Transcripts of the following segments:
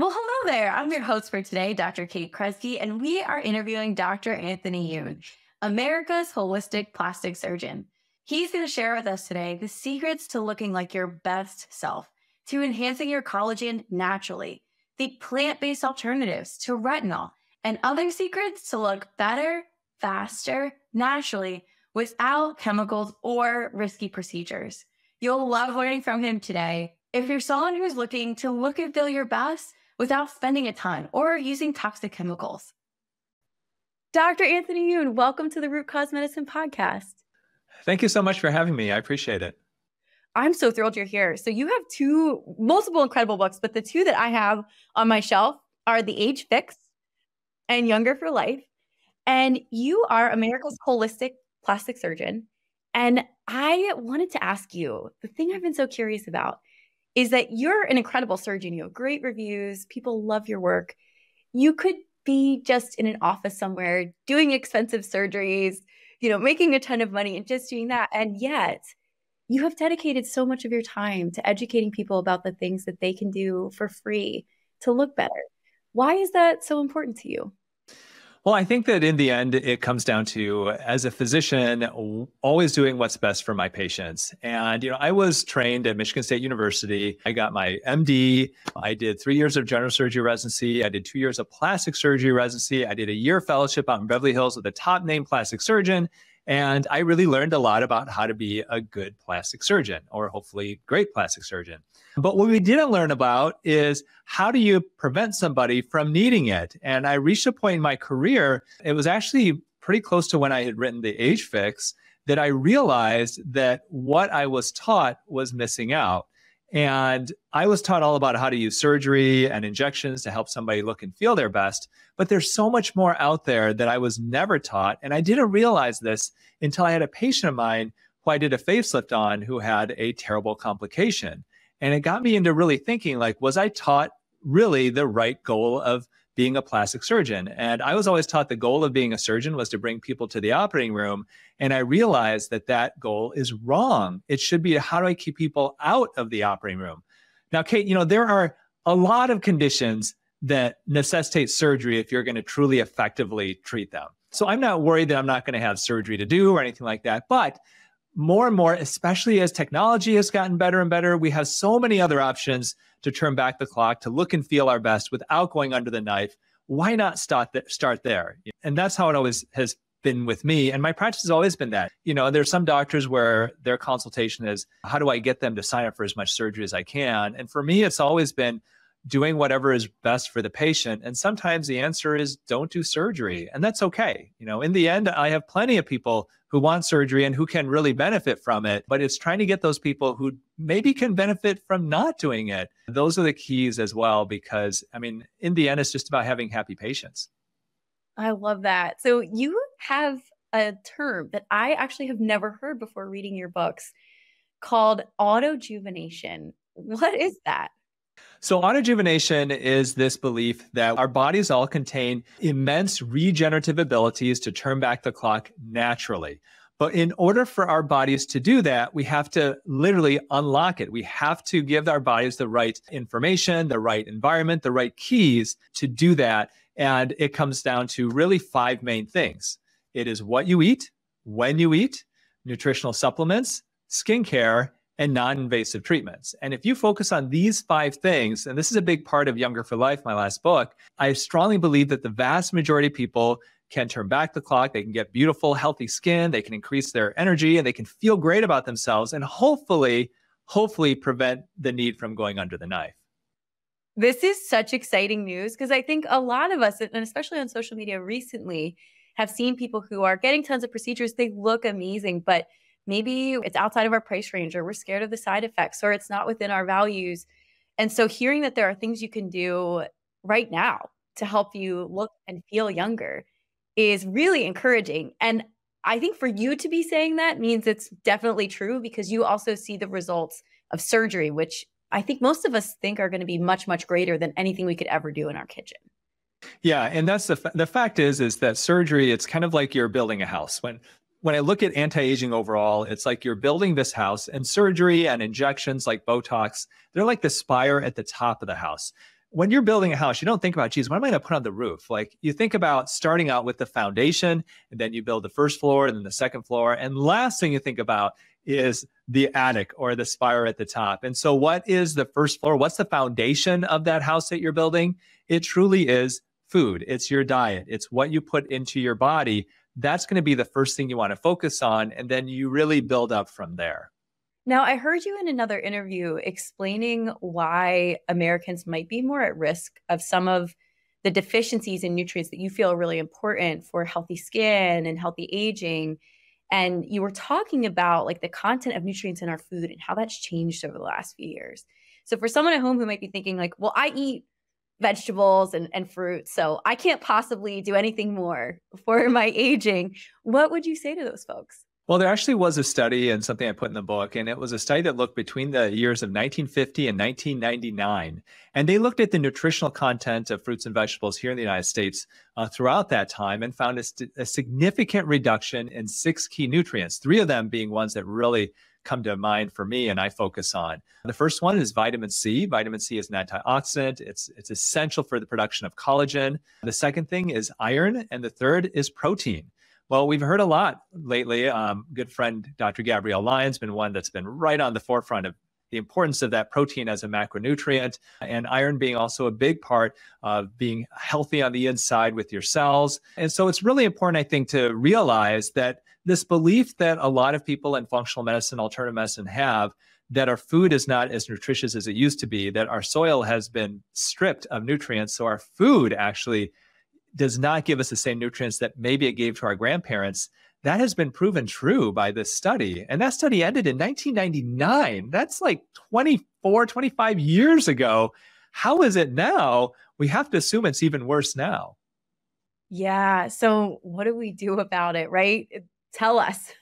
Well, hello there. I'm your host for today, Dr. Kate Kresge, and we are interviewing Dr. Anthony Youn, America's Holistic Plastic Surgeon. He's going to share with us today the secrets to looking like your best self, to enhancing your collagen naturally, the plant-based alternatives to retinol, and other secrets to look better, faster, naturally, without chemicals or risky procedures. You'll love learning from him today. If you're someone who's looking to look and feel your best without spending a ton or using toxic chemicals. Dr. Anthony Youn, welcome to the Root Cause Medicine Podcast. Thank you so much for having me. I appreciate it. I'm so thrilled you're here. So you have multiple incredible books, but the two that I have on my shelf are The Age Fix and Younger for Life. And you are America's Holistic Plastic Surgeon. And I wanted to ask you, the thing I've been so curious about is that you're an incredible surgeon. You have great reviews. People love your work. You could be just in an office somewhere doing expensive surgeries, you know, making a ton of money and just doing that. And yet you have dedicated so much of your time to educating people about the things that they can do for free to look better. Why is that so important to you? Well, I think that in the end, it comes down to, as a physician, always doing what's best for my patients. And, you know, I was trained at Michigan State University. I got my MD. I did 3 years of general surgery residency. I did 2 years of plastic surgery residency. I did a year fellowship out in Beverly Hills with a top name plastic surgeon. And I really learned a lot about how to be a good plastic surgeon, or hopefully great plastic surgeon. But what we didn't learn about is, how do you prevent somebody from needing it? And I reached a point in my career, it was actually pretty close to when I had written The Age Fix, that I realized that what I was taught was missing out. And I was taught all about how to use surgery and injections to help somebody look and feel their best. But there's so much more out there that I was never taught. And I didn't realize this until I had a patient of mine who I did a facelift on who had a terrible complication. And it got me into really thinking, like, was I taught really the right goal of being a plastic surgeon? And I was always taught the goal of being a surgeon was to bring people to the operating room. And I realized that that goal is wrong. It should be, how do I keep people out of the operating room? Now, Kate, you know, there are a lot of conditions that necessitate surgery if you're going to truly effectively treat them. So I'm not worried that I'm not going to have surgery to do or anything like that. But more and more, especially as technology has gotten better and better, we have so many other options to turn back the clock, to look and feel our best without going under the knife. Why not start there? And that's how it always has been with me. And my practice has always been that. You know, there's some doctors where their consultation is, how do I get them to sign up for as much surgery as I can? And for me, it's always been doing whatever is best for the patient. And sometimes the answer is, don't do surgery. And that's okay. You know, in the end, I have plenty of people who want surgery and who can really benefit from it. But it's trying to get those people who maybe can benefit from not doing it. Those are the keys as well, because, I mean, in the end, it's just about having happy patients. I love that. So you have a term that I actually have never heard before reading your books called autojuvenation. What is that? So autojuvenation is this belief that our bodies all contain immense regenerative abilities to turn back the clock naturally. But in order for our bodies to do that, we have to literally unlock it. We have to give our bodies the right information, the right environment, the right keys to do that. And it comes down to really five main things. It is what you eat, when you eat, nutritional supplements, skincare, and non-invasive treatments. And if you focus on these five things, and this is a big part of Younger for Life, my last book, I strongly believe that the vast majority of people can turn back the clock. They can get beautiful, healthy skin. They can increase their energy, and they can feel great about themselves, and hopefully prevent the need from going under the knife. This is such exciting news, because I think a lot of us, and especially on social media recently, have seen people who are getting tons of procedures. They look amazing, but maybe it's outside of our price range, or we're scared of the side effects, or it's not within our values. And so hearing that there are things you can do right now to help you look and feel younger is really encouraging. And I think for you to be saying that means it's definitely true, because you also see the results of surgery, which I think most of us think are going to be much, much greater than anything we could ever do in our kitchen. Yeah. And that's the fact is that surgery, it's kind of like you're building a house. When I look at anti-aging overall, it's like you're building this house, and surgery and injections like Botox, they're like the spire at the top of the house. when you're building a house, you don't think about, geez, what am I going to put on the roof? Like, you think about starting out with the foundation, and then you build the first floor and then the second floor. And last thing you think about is the attic or the spire at the top. And so what is the first floor? What's the foundation of that house that you're building? It truly is food. It's your diet. It's what you put into your body. That's going to be the first thing you want to focus on. And then you really build up from there. Now, I heard you in another interview explaining why Americans might be more at risk of some of the deficiencies in nutrients that you feel are really important for healthy skin and healthy aging. And you were talking about like the content of nutrients in our food and how that's changed over the last few years. So for someone at home who might be thinking like, well, I eat vegetables and fruit, so I can't possibly do anything more for my aging. What would you say to those folks? Well, there actually was a study and something I put in the book, and it was a study that looked between the years of 1950 and 1999. And they looked at the nutritional content of fruits and vegetables here in the United States throughout that time, and found a significant reduction in 6 key nutrients, 3 of them being ones that really come to mind for me and I focus on. The first one is vitamin C. Vitamin C is an antioxidant. It's essential for the production of collagen. The second thing is iron, and the third is protein. Well, we've heard a lot lately. Good friend, Dr. Gabrielle Lyon's been one that's been right on the forefront of the importance of that protein as a macronutrient, and iron being also a big part of being healthy on the inside with your cells. And so it's really important, I think, to realize that this belief that a lot of people in functional medicine, alternative medicine have, that our food is not as nutritious as it used to be, that our soil has been stripped of nutrients. So our food actually does not give us the same nutrients that maybe it gave to our grandparents. That has been proven true by this study. And that study ended in 1999. That's like 24, 25 years ago. How is it now? We have to assume it's even worse now. Yeah. So what do we do about it, right? Tell us.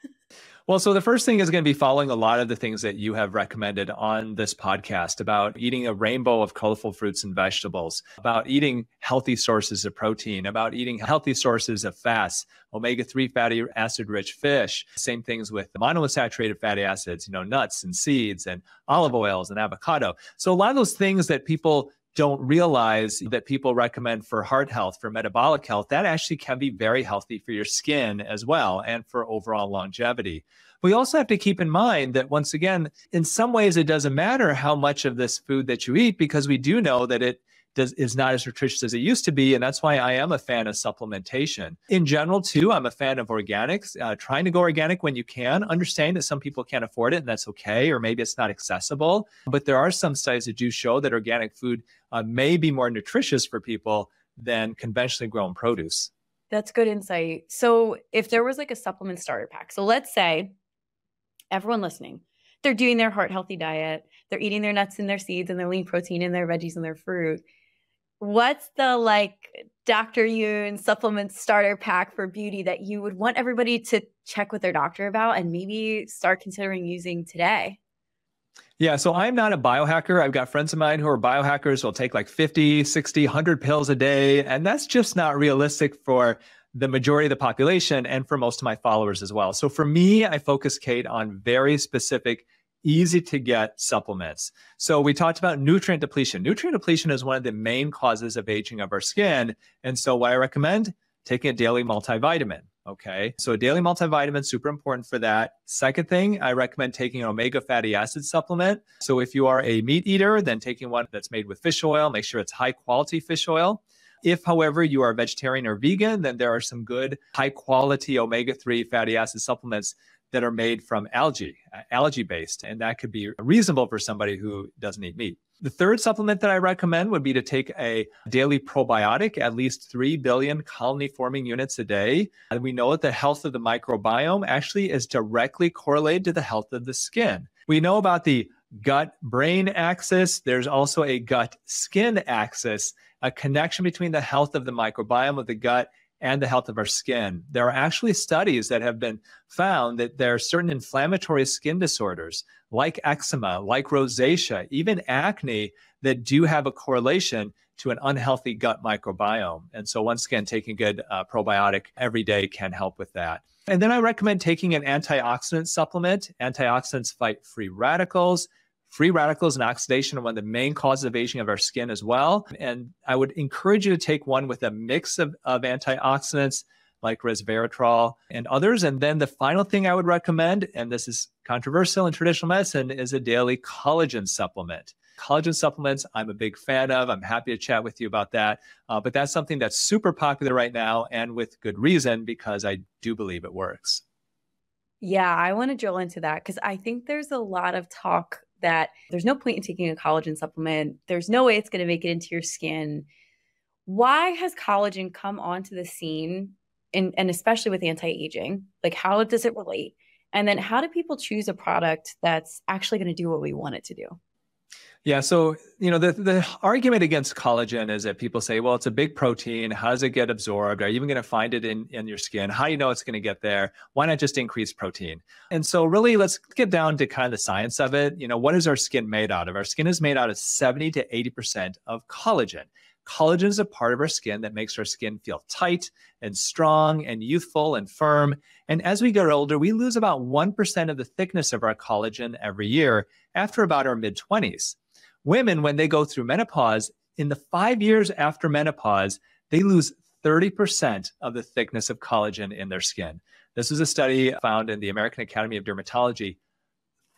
Well, so the first thing is going to be following a lot of the things that you have recommended on this podcast about eating a rainbow of colorful fruits and vegetables, about eating healthy sources of protein, about eating healthy sources of fats, omega-3 fatty acid-rich fish, same things with the monounsaturated fatty acids, you know, nuts and seeds and olive oils and avocado. So a lot of those things that people don't realize that people recommend for heart health, for metabolic health, that actually can be very healthy for your skin as well and for overall longevity. We also have to keep in mind that, once again, in some ways, it doesn't matter how much of this food that you eat, because we do know that it is not as nutritious as it used to be. And that's why I am a fan of supplementation. In general, too, I'm a fan of organics, trying to go organic when you can, understand that some people can't afford it and that's okay, or maybe it's not accessible. But there are some studies that do show that organic food may be more nutritious for people than conventionally grown produce. That's good insight. So if there was like a supplement starter pack, so let's say everyone listening, they're doing their heart healthy diet, they're eating their nuts and their seeds and their lean protein and their veggies and their fruit. What's the like Dr. Youn supplement starter pack for beauty that you would want everybody to check with their doctor about and maybe start considering using today? Yeah, so I'm not a biohacker. I've got friends of mine who are biohackers who'll take like 50, 60, 100 pills a day. And that's just not realistic for the majority of the population and for most of my followers as well. So for me, I focus, Kate, on very specific, easy to get supplements. So we talked about nutrient depletion. Nutrient depletion is one of the main causes of aging of our skin. And so what I recommend, taking a daily multivitamin. Okay. So a daily multivitamin, super important for that. Second thing, I recommend taking an omega fatty acid supplement. So if you are a meat eater, then taking one that's made with fish oil, make sure it's high quality fish oil. If, however, you are vegetarian or vegan, then there are some good high quality omega-3 fatty acid supplements that are made from algae-based, and that could be reasonable for somebody who doesn't eat meat. The third supplement that I recommend would be to take a daily probiotic, at least 3 billion colony-forming units a day. And we know that the health of the microbiome actually is directly correlated to the health of the skin. We know about the gut-brain axis. There's also a gut-skin axis, a connection between the health of the microbiome of the gut and the health of our skin. There are actually studies that have been found that there are certain inflammatory skin disorders like eczema, like rosacea, even acne that do have a correlation to an unhealthy gut microbiome. And so once again, taking good probiotic every day can help with that. And then I recommend taking an antioxidant supplement. Antioxidants fight free radicals. Free radicals and oxidation are one of the main causes of aging of our skin as well. And I would encourage you to take one with a mix of antioxidants like resveratrol and others. And then the final thing I would recommend, and this is controversial in traditional medicine, is a daily collagen supplement. Collagen supplements, I'm a big fan of. I'm happy to chat with you about that. But that's something that's super popular right now, and with good reason, because I do believe it works. Yeah, I want to drill into that because I think there's a lot of talk that there's no point in taking a collagen supplement. There's no way it's going to make it into your skin. Why has collagen come onto the scene? And especially with anti-aging, like how does it relate? And then how do people choose a product that's actually going to do what we want it to do? Yeah. So, you know, the argument against collagen is that people say, well, it's a big protein. How does it get absorbed? Are you even going to find it in your skin? How do you know it's going to get there? Why not just increase protein? And so really, let's get down to kind of the science of it. You know, what is our skin made out of? Our skin is made out of 70 to 80% of collagen. Collagen is a part of our skin that makes our skin feel tight and strong and youthful and firm. And as we get older, we lose about 1% of the thickness of our collagen every year after about our mid-20s. Women, when they go through menopause, in the 5 years after menopause, they lose 30% of the thickness of collagen in their skin. This was a study found in the American Academy of Dermatology.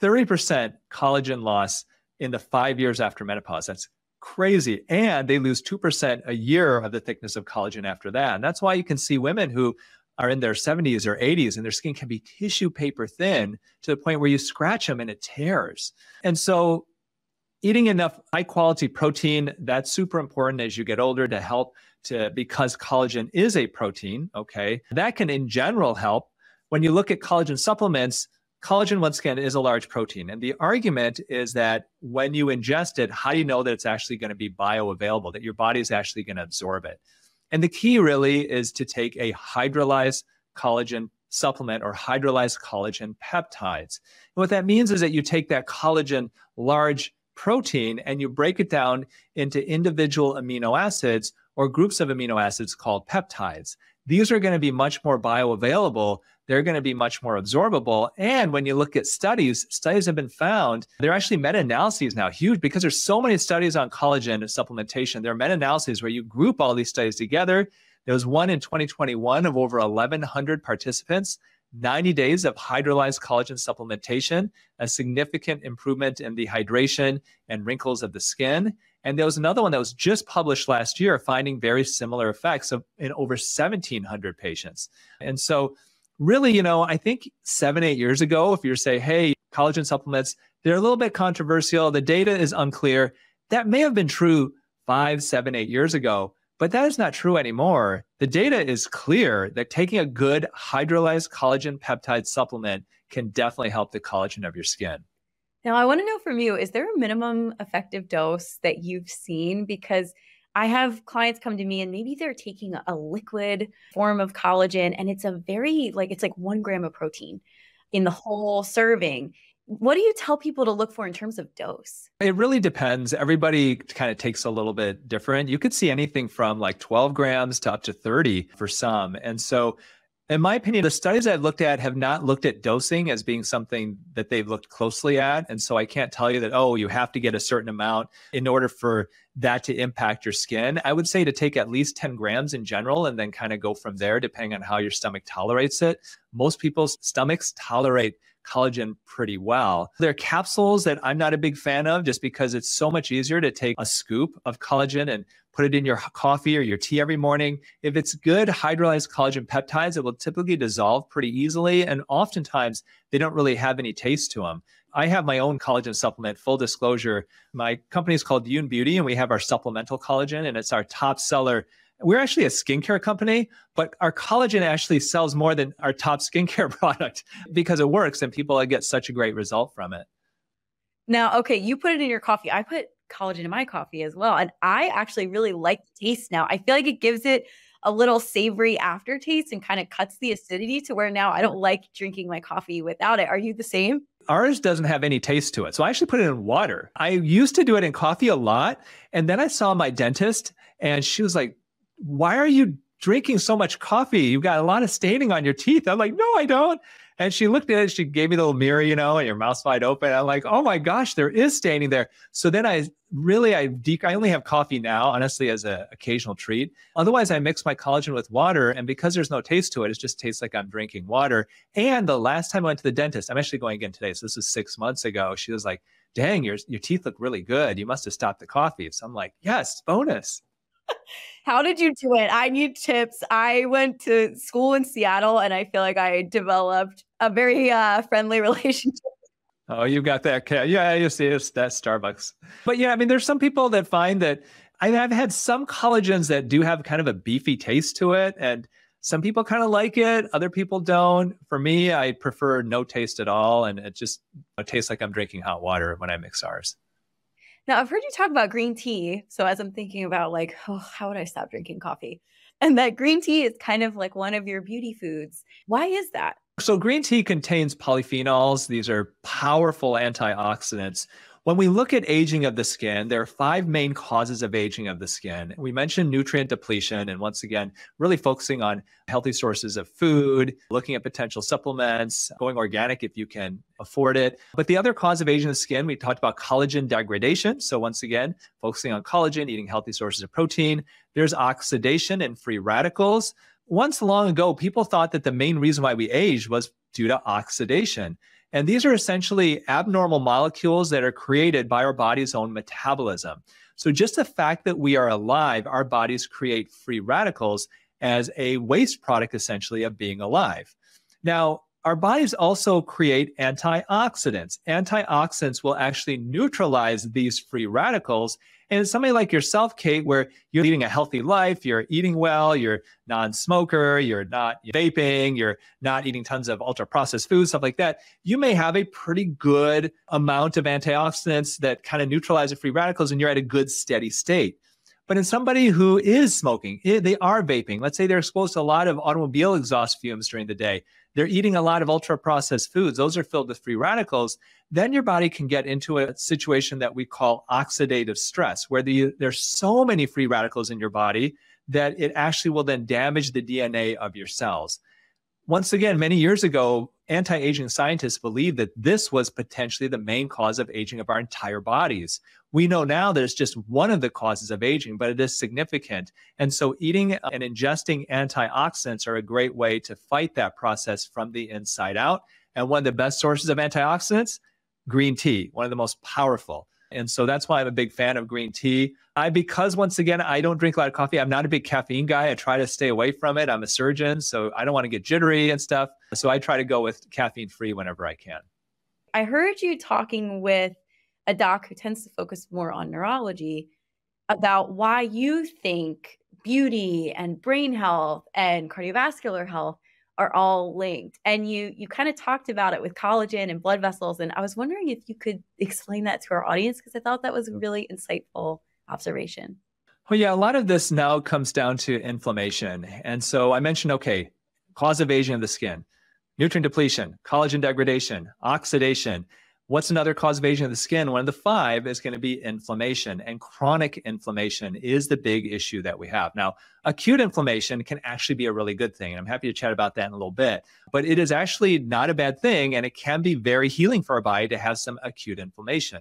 30% collagen loss in the 5 years after menopause. That's crazy. And they lose 2% a year of the thickness of collagen after that. And that's why you can see women who are in their 70s or 80s and their skin can be tissue paper thin to the point where you scratch them and it tears. And so eating enough high quality protein, that's super important as you get older to help to, because collagen is a protein. Okay. That can in general help. When you look at collagen supplements, collagen, once again, is a large protein. And the argument is that when you ingest it, how do you know that it's actually going to be bioavailable, that your body is actually going to absorb it? And the key really is to take a hydrolyzed collagen supplement or hydrolyzed collagen peptides. And what that means is that you take that collagen large protein and you break it down into individual amino acids or groups of amino acids called peptides. These are going to be much more bioavailable. They're going to be much more absorbable. And when you look at studies, studies have been found, there are actually meta-analyses now, huge, because there's so many studies on collagen supplementation. There are meta-analyses where you group all these studies together. There was one in 2021 of over 1,100 participants, 90 days of hydrolyzed collagen supplementation, a significant improvement in the hydration and wrinkles of the skin. And there was another one that was just published last year, finding very similar effects in over 1,700 patients. And so really, you know, I think 7-8 years ago, if you say, hey, collagen supplements, they're a little bit controversial. The data is unclear. That may have been true 5, 7, 8 years ago, but that is not true anymore. The data is clear that taking a good hydrolyzed collagen peptide supplement can definitely help the collagen of your skin. Now, I want to know from you, is there a minimum effective dose that you've seen? Because I have clients come to me and maybe they're taking a liquid form of collagen and it's a very, like, it's like 1 gram of protein in the whole serving. What do you tell people to look for in terms of dose? It really depends. Everybody kind of takes a little bit different. You could see anything from like 12 grams to up to 30 for some. And so in my opinion, the studies I've looked at have not looked at dosing as being something that they've looked closely at. And so I can't tell you that, oh, you have to get a certain amount in order for that to impact your skin. I would say to take at least 10 grams in general and then kind of go from there, depending on how your stomach tolerates it. Most people's stomachs tolerate collagen pretty well. There are capsules that I'm not a big fan of just because it's so much easier to take a scoop of collagen and put it in your coffee or your tea every morning. If it's good hydrolyzed collagen peptides, it will typically dissolve pretty easily. And oftentimes they don't really have any taste to them. I have my own collagen supplement, full disclosure. My company is called Youn Beauty and we have our supplemental collagen and it's our top seller. We're actually a skincare company, but our collagen actually sells more than our top skincare product because it works and people get such a great result from it. Now, okay, you put it in your coffee. I put collagen in my coffee as well. And I actually really like the taste now. I feel like it gives it a little savory aftertaste and kind of cuts the acidity to where now I don't like drinking my coffee without it. Are you the same? Ours doesn't have any taste to it. So I actually put it in water. I used to do it in coffee a lot. And then I saw my dentist and she was like, why are you drinking so much coffee? You've got a lot of staining on your teeth. I'm like, no, I don't. And she looked at it, she gave me the little mirror, you know, and your mouth's wide open. I'm like, oh my gosh, there is staining there. So then I only have coffee now, honestly, as an occasional treat. Otherwise, I mix my collagen with water. And because there's no taste to it, it just tastes like I'm drinking water. And the last time I went to the dentist, I'm actually going again today, so this was 6 months ago, she was like, dang, your teeth look really good. You must have stopped the coffee. So I'm like, yes, bonus. How did you do it? I need tips. I went to school in Seattle and I feel like I developed a very friendly relationship. Oh, you've got that. Yeah, you see, it's that Starbucks. But yeah, I mean, there's some people that find that I've had some collagens that do have kind of a beefy taste to it. And some people kind of like it. Other people don't. For me, I prefer no taste at all. And it tastes like I'm drinking hot water when I mix ours. Now, I've heard you talk about green tea. So as I'm thinking about like, oh, how would I stop drinking coffee? And that green tea is kind of like one of your beauty foods. Why is that? So green tea contains polyphenols. These are powerful antioxidants. When we look at aging of the skin, there are 5 main causes of aging of the skin. We mentioned nutrient depletion, and once again, really focusing on healthy sources of food, looking at potential supplements, going organic if you can afford it. But the other cause of aging of the skin, we talked about collagen degradation. So once again, focusing on collagen, eating healthy sources of protein. There's oxidation and free radicals. Once long ago, people thought that the main reason why we aged was due to oxidation. And these are essentially abnormal molecules that are created by our body's own metabolism. So just the fact that we are alive, our bodies create free radicals as a waste product, essentially, of being alive. Now, our bodies also create antioxidants. Antioxidants will actually neutralize these free radicals. And somebody like yourself, Kate, where you're leading a healthy life, you're eating well, you're non-smoker, you're not vaping, you're not eating tons of ultra-processed foods, stuff like that, you may have a pretty good amount of antioxidants that kind of neutralize the free radicals and you're at a good steady state. But in somebody who is smoking, they are vaping, let's say they're exposed to a lot of automobile exhaust fumes during the day, they're eating a lot of ultra-processed foods, those are filled with free radicals, then your body can get into a situation that we call oxidative stress, where there's so many free radicals in your body that it actually will then damage the DNA of your cells. Once again, many years ago, anti-aging scientists believed that this was potentially the main cause of aging of our entire bodies. We know now that it's just one of the causes of aging, but it is significant. And so eating and ingesting antioxidants are a great way to fight that process from the inside out. And one of the best sources of antioxidants, green tea, one of the most powerful. And so that's why I'm a big fan of green tea. Because once again, I don't drink a lot of coffee. I'm not a big caffeine guy. I try to stay away from it. I'm a surgeon, so I don't want to get jittery and stuff. So I try to go with caffeine-free whenever I can. I heard you talking with a doc who tends to focus more on neurology about why you think beauty and brain health and cardiovascular health are all linked. And you kind of talked about it with collagen and blood vessels. And I was wondering if you could explain that to our audience, because I thought that was a really insightful observation. Well, yeah, a lot of this now comes down to inflammation. And so I mentioned, okay, cause of aging of the skin, nutrient depletion, collagen degradation, oxidation. What's another cause of aging of the skin? One of the 5 is going to be inflammation, and chronic inflammation is the big issue that we have. Now, acute inflammation can actually be a really good thing, and I'm happy to chat about that in a little bit, but it is actually not a bad thing, and it can be very healing for our body to have some acute inflammation.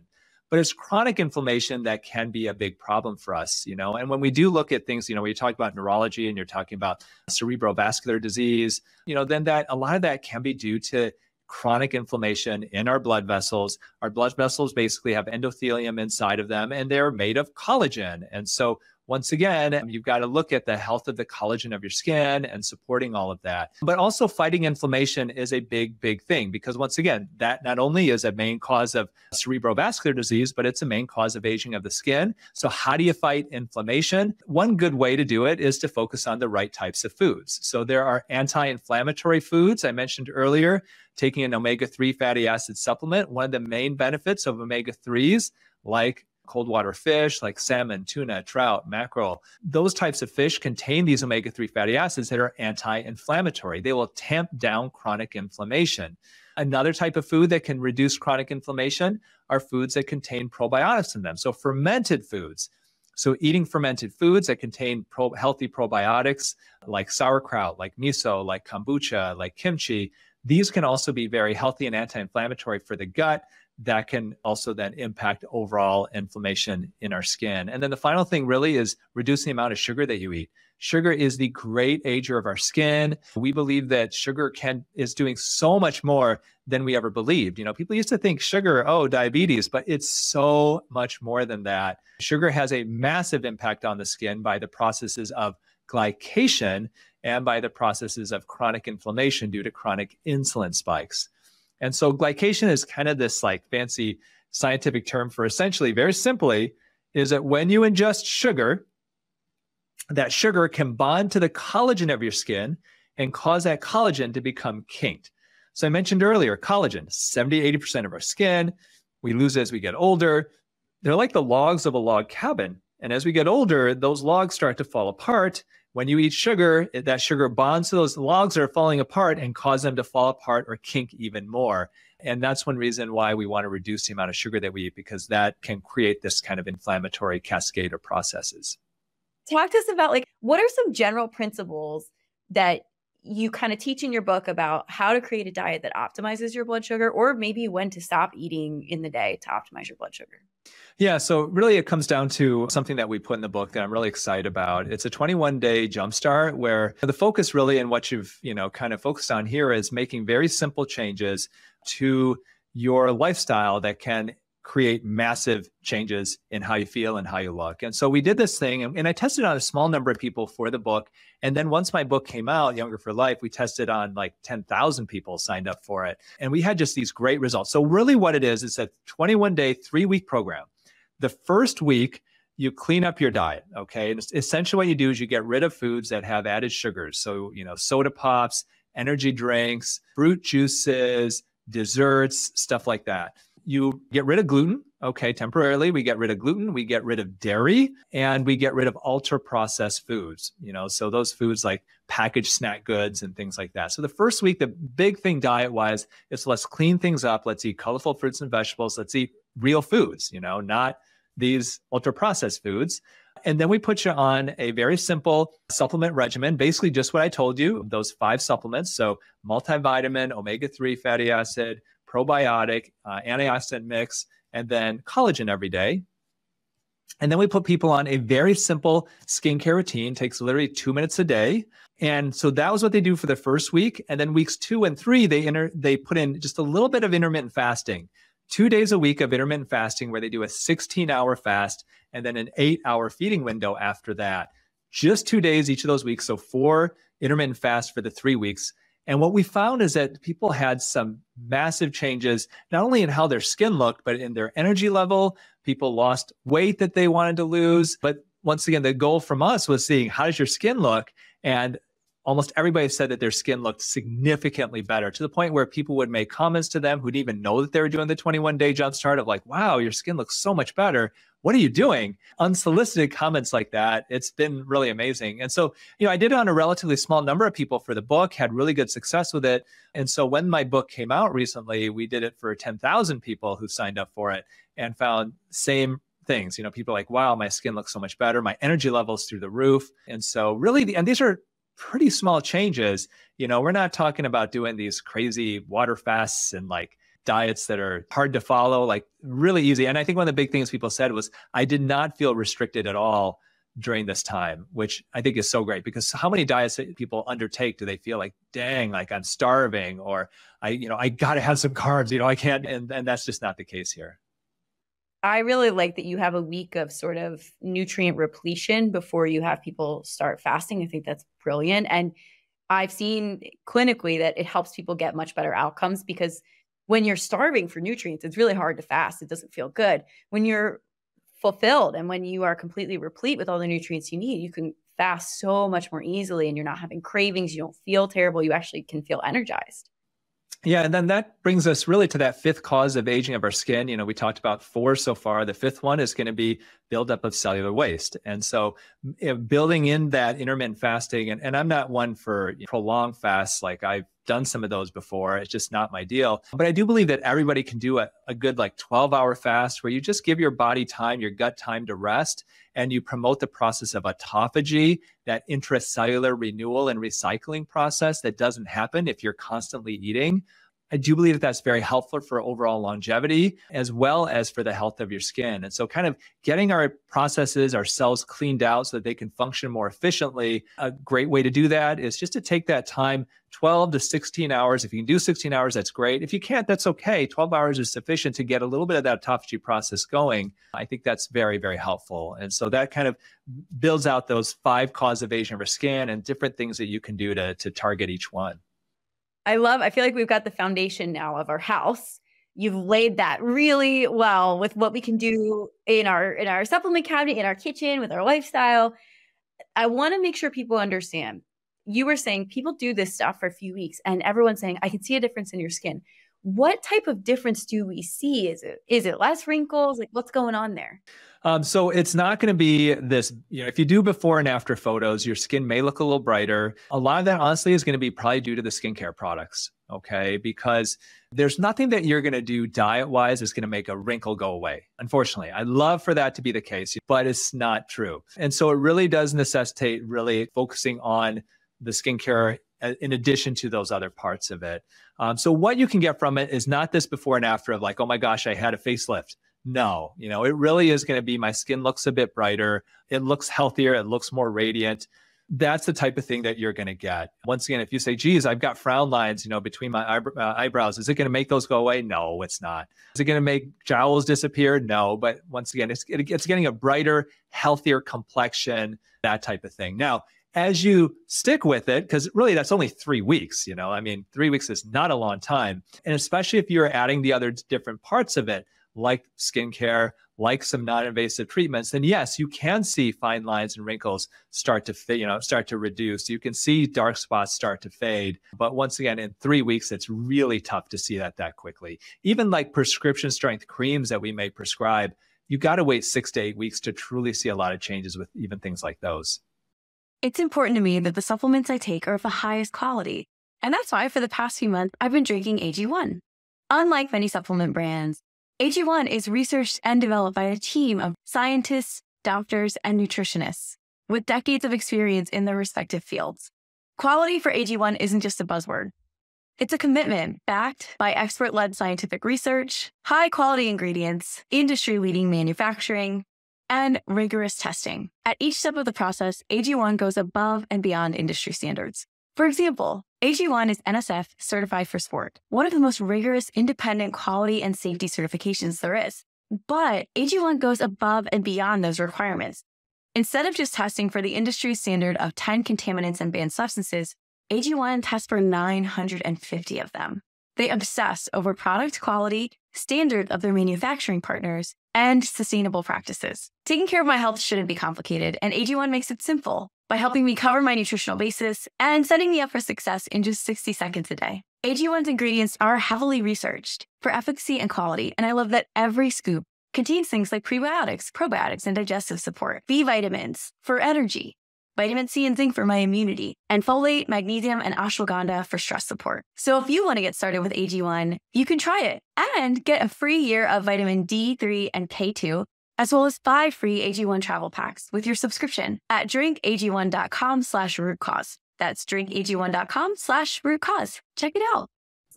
But it's chronic inflammation that can be a big problem for us, you know? And when we do look at things, you know, when you talk about neurology and you're talking about cerebrovascular disease, you know, then a lot of that can be due to chronic inflammation in our blood vessels. Our blood vessels basically have endothelium inside of them, and they're made of collagen. And so once again, you've got to look at the health of the collagen of your skin and supporting all of that. But also fighting inflammation is a big, big thing, because once again, that not only is a main cause of cerebrovascular disease, but it's a main cause of aging of the skin. So how do you fight inflammation? One good way to do it is to focus on the right types of foods. So there are anti-inflammatory foods. I mentioned earlier, taking an omega-3 fatty acid supplement. One of the main benefits of omega-3s, like cold water fish, like salmon, tuna, trout, mackerel, those types of fish contain these omega-3 fatty acids that are anti-inflammatory. They will tamp down chronic inflammation. Another type of food that can reduce chronic inflammation are foods that contain probiotics in them. So fermented foods. So eating fermented foods that contain healthy probiotics like sauerkraut, like miso, like kombucha, like kimchi, These can also be very healthy and anti-inflammatory for the gut. That can also then impact overall inflammation in our skin. And then the final thing really is reducing the amount of sugar that you eat. Sugar is the great ager of our skin. We believe that sugar is doing so much more than we ever believed. You know, people used to think sugar, oh, diabetes, but it's so much more than that. Sugar has a massive impact on the skin by the processes of glycation and by the processes of chronic inflammation due to chronic insulin spikes. And so glycation is kind of this like fancy scientific term for essentially, very simply, is that when you ingest sugar, that sugar can bond to the collagen of your skin and cause that collagen to become kinked. So I mentioned earlier, collagen, 70–80% of our skin. We lose it as we get older. They're like the logs of a log cabin. And as we get older, those logs start to fall apart. When you eat sugar, that sugar bonds to those logs that are falling apart and cause them to fall apart or kink even more. And that's one reason why we want to reduce the amount of sugar that we eat, because that can create this kind of inflammatory cascade of processes. Talk to us about like, what are some general principles that you kind of teach in your book about how to create a diet that optimizes your blood sugar, or maybe when to stop eating in the day to optimize your blood sugar? Yeah, so really it comes down to something that we put in the book that I'm really excited about. It's a 21-day jumpstart where the focus really and what you've, you know, kind of focused on here is making very simple changes to your lifestyle that can create massive changes in how you feel and how you look. And so we did this thing, and I tested on a small number of people for the book. And then once my book came out, Younger for Life, we tested on like 10,000 people signed up for it. And we had just these great results. So really what it is, it's a 21-day, 3-week program. The first week, you clean up your diet, okay? And essentially what you do is you get rid of foods that have added sugars. So, you know, soda pops, energy drinks, fruit juices, desserts, stuff like that. You get rid of gluten, okay, temporarily. We get rid of gluten, we get rid of dairy, and we get rid of ultra-processed foods, you know, so those foods like packaged snack goods and things like that. So the first week, the big thing diet-wise is let's clean things up. Let's eat colorful fruits and vegetables. Let's eat real foods, you know, not these ultra-processed foods. And then we put you on a very simple supplement regimen, basically just what I told you, those 5 supplements. So multivitamin, omega-3 fatty acid, probiotic, antioxidant mix, and then collagen every day. And then we put people on a very simple skincare routine, takes literally 2 minutes a day. And so that was what they do for the first week. And then weeks 2 and 3, they put in just a little bit of intermittent fasting, 2 days a week of intermittent fasting where they do a 16-hour fast and then an 8-hour feeding window after that. Just 2 days each of those weeks. So 4 intermittent fasts for the 3 weeks. And what we found is that people had some massive changes, not only in how their skin looked, but in their energy level. People lost weight that they wanted to lose. But once again, the goal from us was seeing how does your skin look? And almost everybody said that their skin looked significantly better, to the point where people would make comments to them who didn't even know that they were doing the 21-day jumpstart of like, wow, your skin looks so much better. What are you doing? Unsolicited comments like that. It's been really amazing. And so, you know, I did it on a relatively small number of people for the book, had really good success with it. And so when my book came out recently, we did it for 10,000 people who signed up for it and found same things. You know, people are like, wow, my skin looks so much better. My energy level's through the roof. And so really, and these are pretty small changes. You know, we're not talking about doing these crazy water fasts and like diets that are hard to follow, like really easy. And I think one of the big things people said was, I did not feel restricted at all during this time, which I think is so great, because how many diets that people undertake do they feel like, dang, like I'm starving, or I got to have some carbs, you know, I can't. And that's just not the case here. I really like that you have a week of sort of nutrient repletion before you have people start fasting. I think that's brilliant. And I've seen clinically that it helps people get much better outcomes, because when you're starving for nutrients, it's really hard to fast. It doesn't feel good. When you're fulfilled and when you are completely replete with all the nutrients you need, you can fast so much more easily, and you're not having cravings. You don't feel terrible. You actually can feel energized. Yeah. And then that brings us really to that 5th cause of aging of our skin. You know, we talked about 4 so far. The 5th one is going to be buildup of cellular waste. And so building in that intermittent fasting, and I'm not one for prolonged fasts. Like I done some of those before. It's just not my deal. But I do believe that everybody can do a good like 12-hour fast where you just give your body time, your gut time to rest, and you promote the process of autophagy, that intracellular renewal and recycling process that doesn't happen if you're constantly eating. I do believe that that's very helpful for overall longevity as well as for the health of your skin. And so kind of getting our processes, our cells cleaned out so that they can function more efficiently, a great way to do that is just to take that time, 12 to 16 hours. If you can do 16 hours, that's great. If you can't, that's okay. 12 hours is sufficient to get a little bit of that autophagy process going. I think that's very, very helpful. And so that kind of builds out those 5 causes of aging of our skin and different things that you can do to target each one. I feel like we've got the foundation now of our house. You've laid that really well with what we can do in our supplement cabinet, in our kitchen, with our lifestyle. I want to make sure people understand. You were saying people do this stuff for a few weeks and everyone's saying, I can see a difference in your skin. What type of difference do we see? Is it less wrinkles? Like, what's going on there? So it's not going to be this, you know, if you do before and after photos, your skin may look a little brighter. A lot of that honestly is going to be probably due to the skincare products. Okay. Because there's nothing that you're going to do diet-wise that's going to make a wrinkle go away. Unfortunately, I'd love for that to be the case, but it's not true. And so it really does necessitate really focusing on the skincare in addition to those other parts of it. So what you can get from it is not this before and after of like, oh my gosh, I had a facelift. No, you know, it really is going to be my skin looks a bit brighter. It looks healthier. It looks more radiant. That's the type of thing that you're going to get. Once again, if you say, geez, I've got frown lines, you know, between my eyebrows, is it going to make those go away? No, it's not. Is it going to make jowls disappear? No. But once again, it's getting a brighter, healthier complexion, that type of thing. Now, as you stick with it, because really that's only 3 weeks, you know, I mean, 3 weeks is not a long time. And especially if you're adding the other different parts of it, like skincare, like some non-invasive treatments, then yes, you can see fine lines and wrinkles start to fade, you know, start to reduce. You can see dark spots start to fade. But once again, in 3 weeks, it's really tough to see that quickly. Even like prescription strength creams that we may prescribe, you got to wait 6 to 8 weeks to truly see a lot of changes with even things like those. It's important to me that the supplements I take are of the highest quality. And that's why for the past few months, I've been drinking AG1. Unlike many supplement brands, AG1 is researched and developed by a team of scientists, doctors, and nutritionists with decades of experience in their respective fields. Quality for AG1 isn't just a buzzword. It's a commitment backed by expert-led scientific research, high-quality ingredients, industry-leading manufacturing, and rigorous testing. At each step of the process, AG1 goes above and beyond industry standards. For example, AG1 is NSF certified for sport, one of the most rigorous independent quality and safety certifications there is. But AG1 goes above and beyond those requirements. Instead of just testing for the industry standard of 10 contaminants and banned substances, AG1 tests for 950 of them. They obsess over product quality, standard of their manufacturing partners, and sustainable practices. Taking care of my health shouldn't be complicated, and AG1 makes it simple by helping me cover my nutritional basis and setting me up for success in just 60 seconds a day. AG1's ingredients are heavily researched for efficacy and quality, and I love that every scoop contains things like prebiotics, probiotics, and digestive support, B vitamins for energy, vitamin C and zinc for my immunity, and folate, magnesium, and ashwagandha for stress support. So if you want to get started with AG1, you can try it and get a free year of vitamin D3 and K2, as well as 5 free AG1 travel packs with your subscription at drinkag1.com/rootcause. That's drinkag1.com/rootcause. Check it out.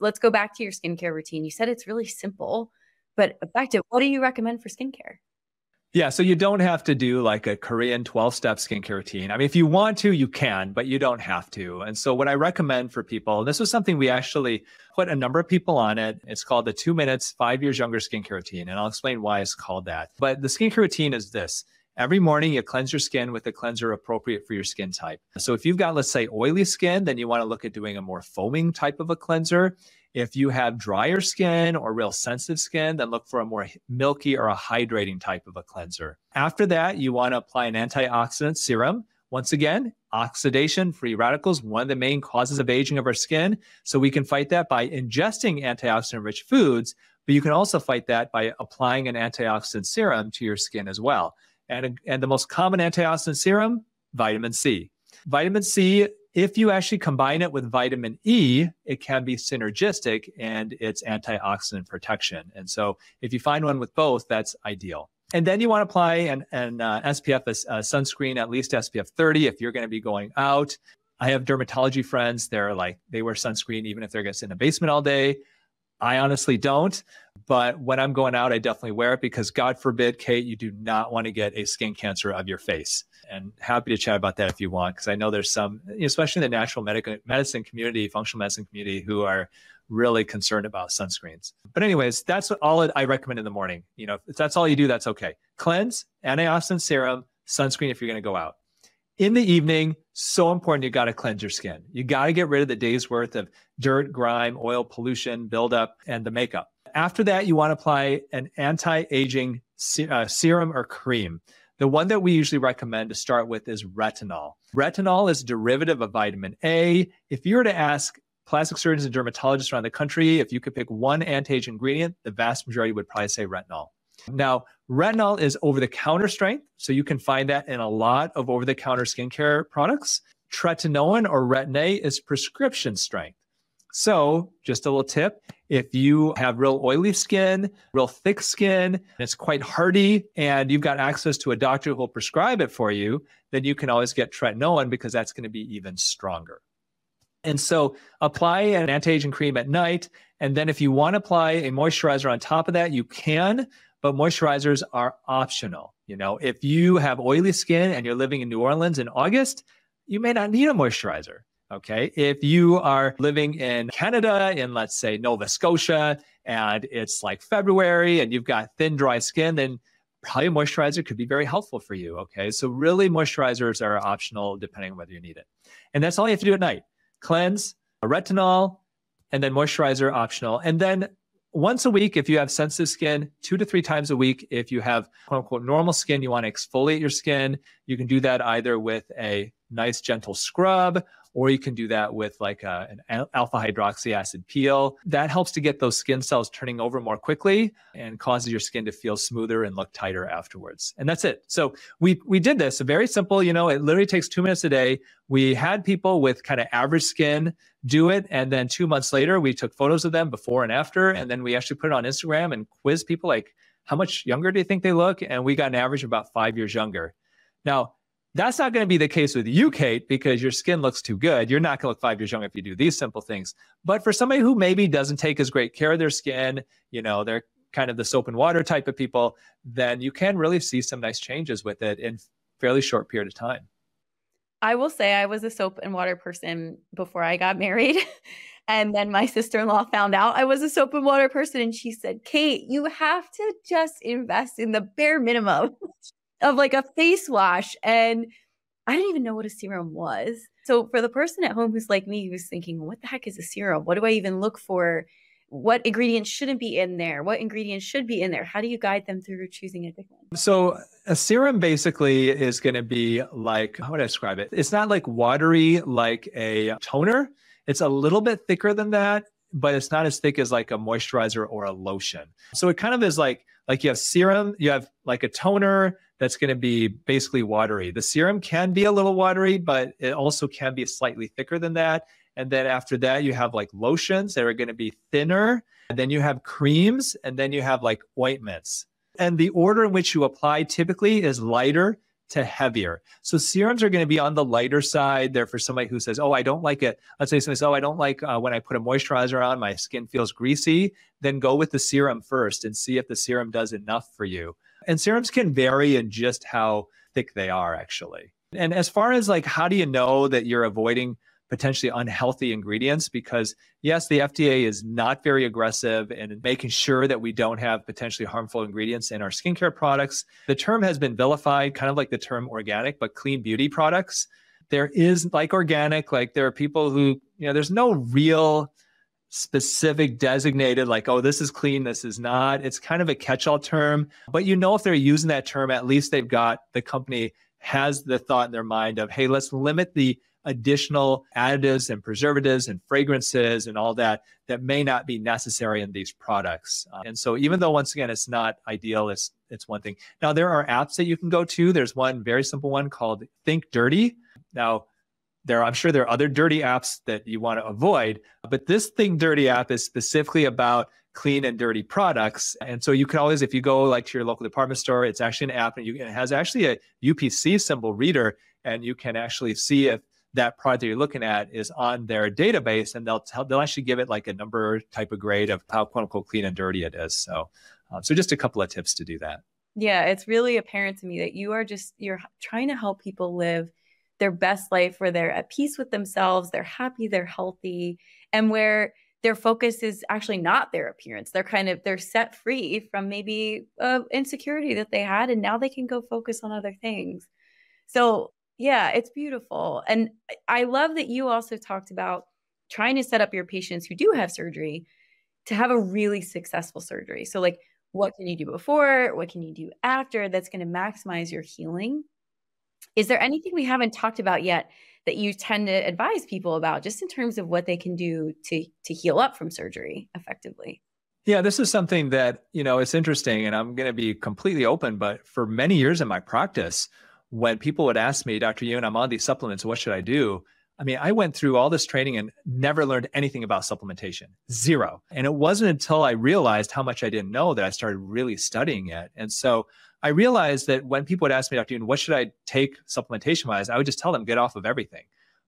Let's go back to your skincare routine. You said it's really simple, but effective. What do you recommend for skincare? Yeah, so you don't have to do like a Korean 12-step skincare routine. I mean, if you want to, you can, but you don't have to. And so what I recommend for people, and this was something we actually put a number of people on it. It's called the 2 Minutes, 5 Years Younger Skincare Routine. And I'll explain why it's called that. But the skincare routine is this. Every morning, you cleanse your skin with a cleanser appropriate for your skin type. So if you've got, let's say, oily skin, then you want to look at doing a more foaming type of a cleanser. If you have drier skin or real sensitive skin, then look for a more milky or a hydrating type of a cleanser. After that, you want to apply an antioxidant serum. Once again, oxidation, free radicals, one of the main causes of aging of our skin. So we can fight that by ingesting antioxidant-rich foods, but you can also fight that by applying an antioxidant serum to your skin as well. And the most common antioxidant serum, vitamin C. Vitamin C If you actually combine it with vitamin E, it can be synergistic and it's antioxidant protection. And so if you find one with both, that's ideal. And then you want to apply an SPF sunscreen, at least SPF 30 if you're going to be going out. I have dermatology friends. They're like, they wear sunscreen even if they're just in the basement all day. I honestly don't, but when I'm going out, I definitely wear it because God forbid, Kate, you do not want to get a skin cancer of your face. And happy to chat about that if you want, because I know there's some, especially in the natural medicine community, functional medicine community, who are really concerned about sunscreens. But anyways, that's all I recommend in the morning. You know, if that's all you do, that's okay. Cleanse, antioxidant serum, sunscreen if you're going to go out. In the evening, so important, you got to cleanse your skin. You got to get rid of the day's worth of dirt, grime, oil, pollution, buildup, and the makeup. After that, you want to apply an anti-aging serum or cream. The one that we usually recommend to start with is retinol. Retinol is a derivative of vitamin A. If you were to ask plastic surgeons and dermatologists around the country, if you could pick one anti-age ingredient, the vast majority would probably say retinol. Now, retinol is over-the-counter strength, so you can find that in a lot of over-the-counter skincare products. Tretinoin or Retin-A is prescription strength. So just a little tip, if you have real oily skin, real thick skin, and it's quite hardy, and you've got access to a doctor who will prescribe it for you, then you can always get tretinoin because that's going to be even stronger. And so apply an anti-aging cream at night, and then if you want to apply a moisturizer on top of that, you can. But moisturizers are optional. You know, if you have oily skin and you're living in New Orleans in August, you may not need a moisturizer, okay? If you are living in Canada, in let's say Nova Scotia, and it's like February and you've got thin, dry skin, then probably a moisturizer could be very helpful for you, okay? So really moisturizers are optional depending on whether you need it. And that's all you have to do at night. Cleanse, a retinol, and then moisturizer optional. And then once a week, if you have sensitive skin, 2 to 3 times a week, if you have quote unquote normal skin, you want to exfoliate your skin. You can do that either with a nice gentle scrub, or you can do that with like an alpha hydroxy acid peel. That helps to get those skin cells turning over more quickly and causes your skin to feel smoother and look tighter afterwards. And that's it. So we did this very simple, you know, it literally takes 2 minutes a day. We had people with kind of average skin do it. And then 2 months later, we took photos of them before and after. And then we actually put it on Instagram and quiz people like, how much younger do you think they look? And we got an average of about 5 years younger. Now, that's not going to be the case with you, Kate, because your skin looks too good. You're not going to look 5 years younger if you do these simple things. But for somebody who maybe doesn't take as great care of their skin, you know, they're kind of the soap and water type of people, then you can really see some nice changes with it in a fairly short period of time. I will say I was a soap and water person before I got married. And then my sister-in-law found out I was a soap and water person. And she said, Kate, you have to just invest in the bare minimum of like a face wash. And I didn't even know what a serum was. So for the person at home who's like me, who's thinking, what the heck is a serum? What do I even look for? What ingredients shouldn't be in there? What ingredients should be in there? How do you guide them through choosing a different one? So a serum basically is going to be like, how would I describe it? It's not like watery, like a toner. It's a little bit thicker than that, but it's not as thick as like a moisturizer or a lotion. So it kind of is like you have serum, you have like a toner, that's going to be basically watery. The serum can be a little watery, but it also can be slightly thicker than that. And then after that, you have like lotions that are going to be thinner. And then you have creams, and then you have like ointments. And the order in which you apply typically is lighter to heavier. So serums are going to be on the lighter side there for somebody who says, oh, I don't like it. Let's say somebody says, oh, I don't like when I put a moisturizer on, my skin feels greasy. Then go with the serum first and see if the serum does enough for you. And serums can vary in just how thick they are, actually. And as far as like, how do you know that you're avoiding potentially unhealthy ingredients? Because yes, the FDA is not very aggressive in making sure that we don't have potentially harmful ingredients in our skincare products. The term has been vilified, kind of like the term organic, but clean beauty products. There is like organic, like there are people who, you know, there's no real specific designated, like, oh, this is clean, this is not. It's kind of a catch-all term, but you know, if they're using that term, at least they've got, the company has the thought in their mind of, hey, let's limit the additional additives and preservatives and fragrances and all that that may not be necessary in these products. And so even though, once again, it's not ideal, it's one thing. Now, there are apps that you can go to. There's one very simple one called Think Dirty. Now, I'm sure there are other dirty apps that you want to avoid, but this Thing Dirty app is specifically about clean and dirty products. And so you can always, if you go like to your local department store, it's actually an app and it has actually a UPC symbol reader, and you can actually see if that product that you're looking at is on their database, and they'll actually give it like a number type of grade of how quote unquote clean and dirty it is. So, so just a couple of tips to do that. Yeah, it's really apparent to me that you are just, you're trying to help people live their best life where they're at peace with themselves, they're happy, they're healthy, and where their focus is actually not their appearance. They're kind of, they're set free from maybe insecurity that they had, and now they can go focus on other things. So yeah, it's beautiful. And I love that you also talked about trying to set up your patients who do have surgery to have a really successful surgery. So like, what can you do before? What can you do after that's going to maximize your healing? Is there anything we haven't talked about yet that you tend to advise people about just in terms of what they can do to heal up from surgery effectively? Yeah, this is something that, you know, it's interesting, and I'm going to be completely open, but for many years in my practice, when people would ask me, Dr. Youn, I'm on these supplements, what should I do? I mean, I went through all this training and never learned anything about supplementation, zero. And it wasn't until I realized how much I didn't know that I started really studying it. And so I realized that when people would ask me, Dr. Youn, what should I take supplementation-wise? I would just tell them, get off of everything.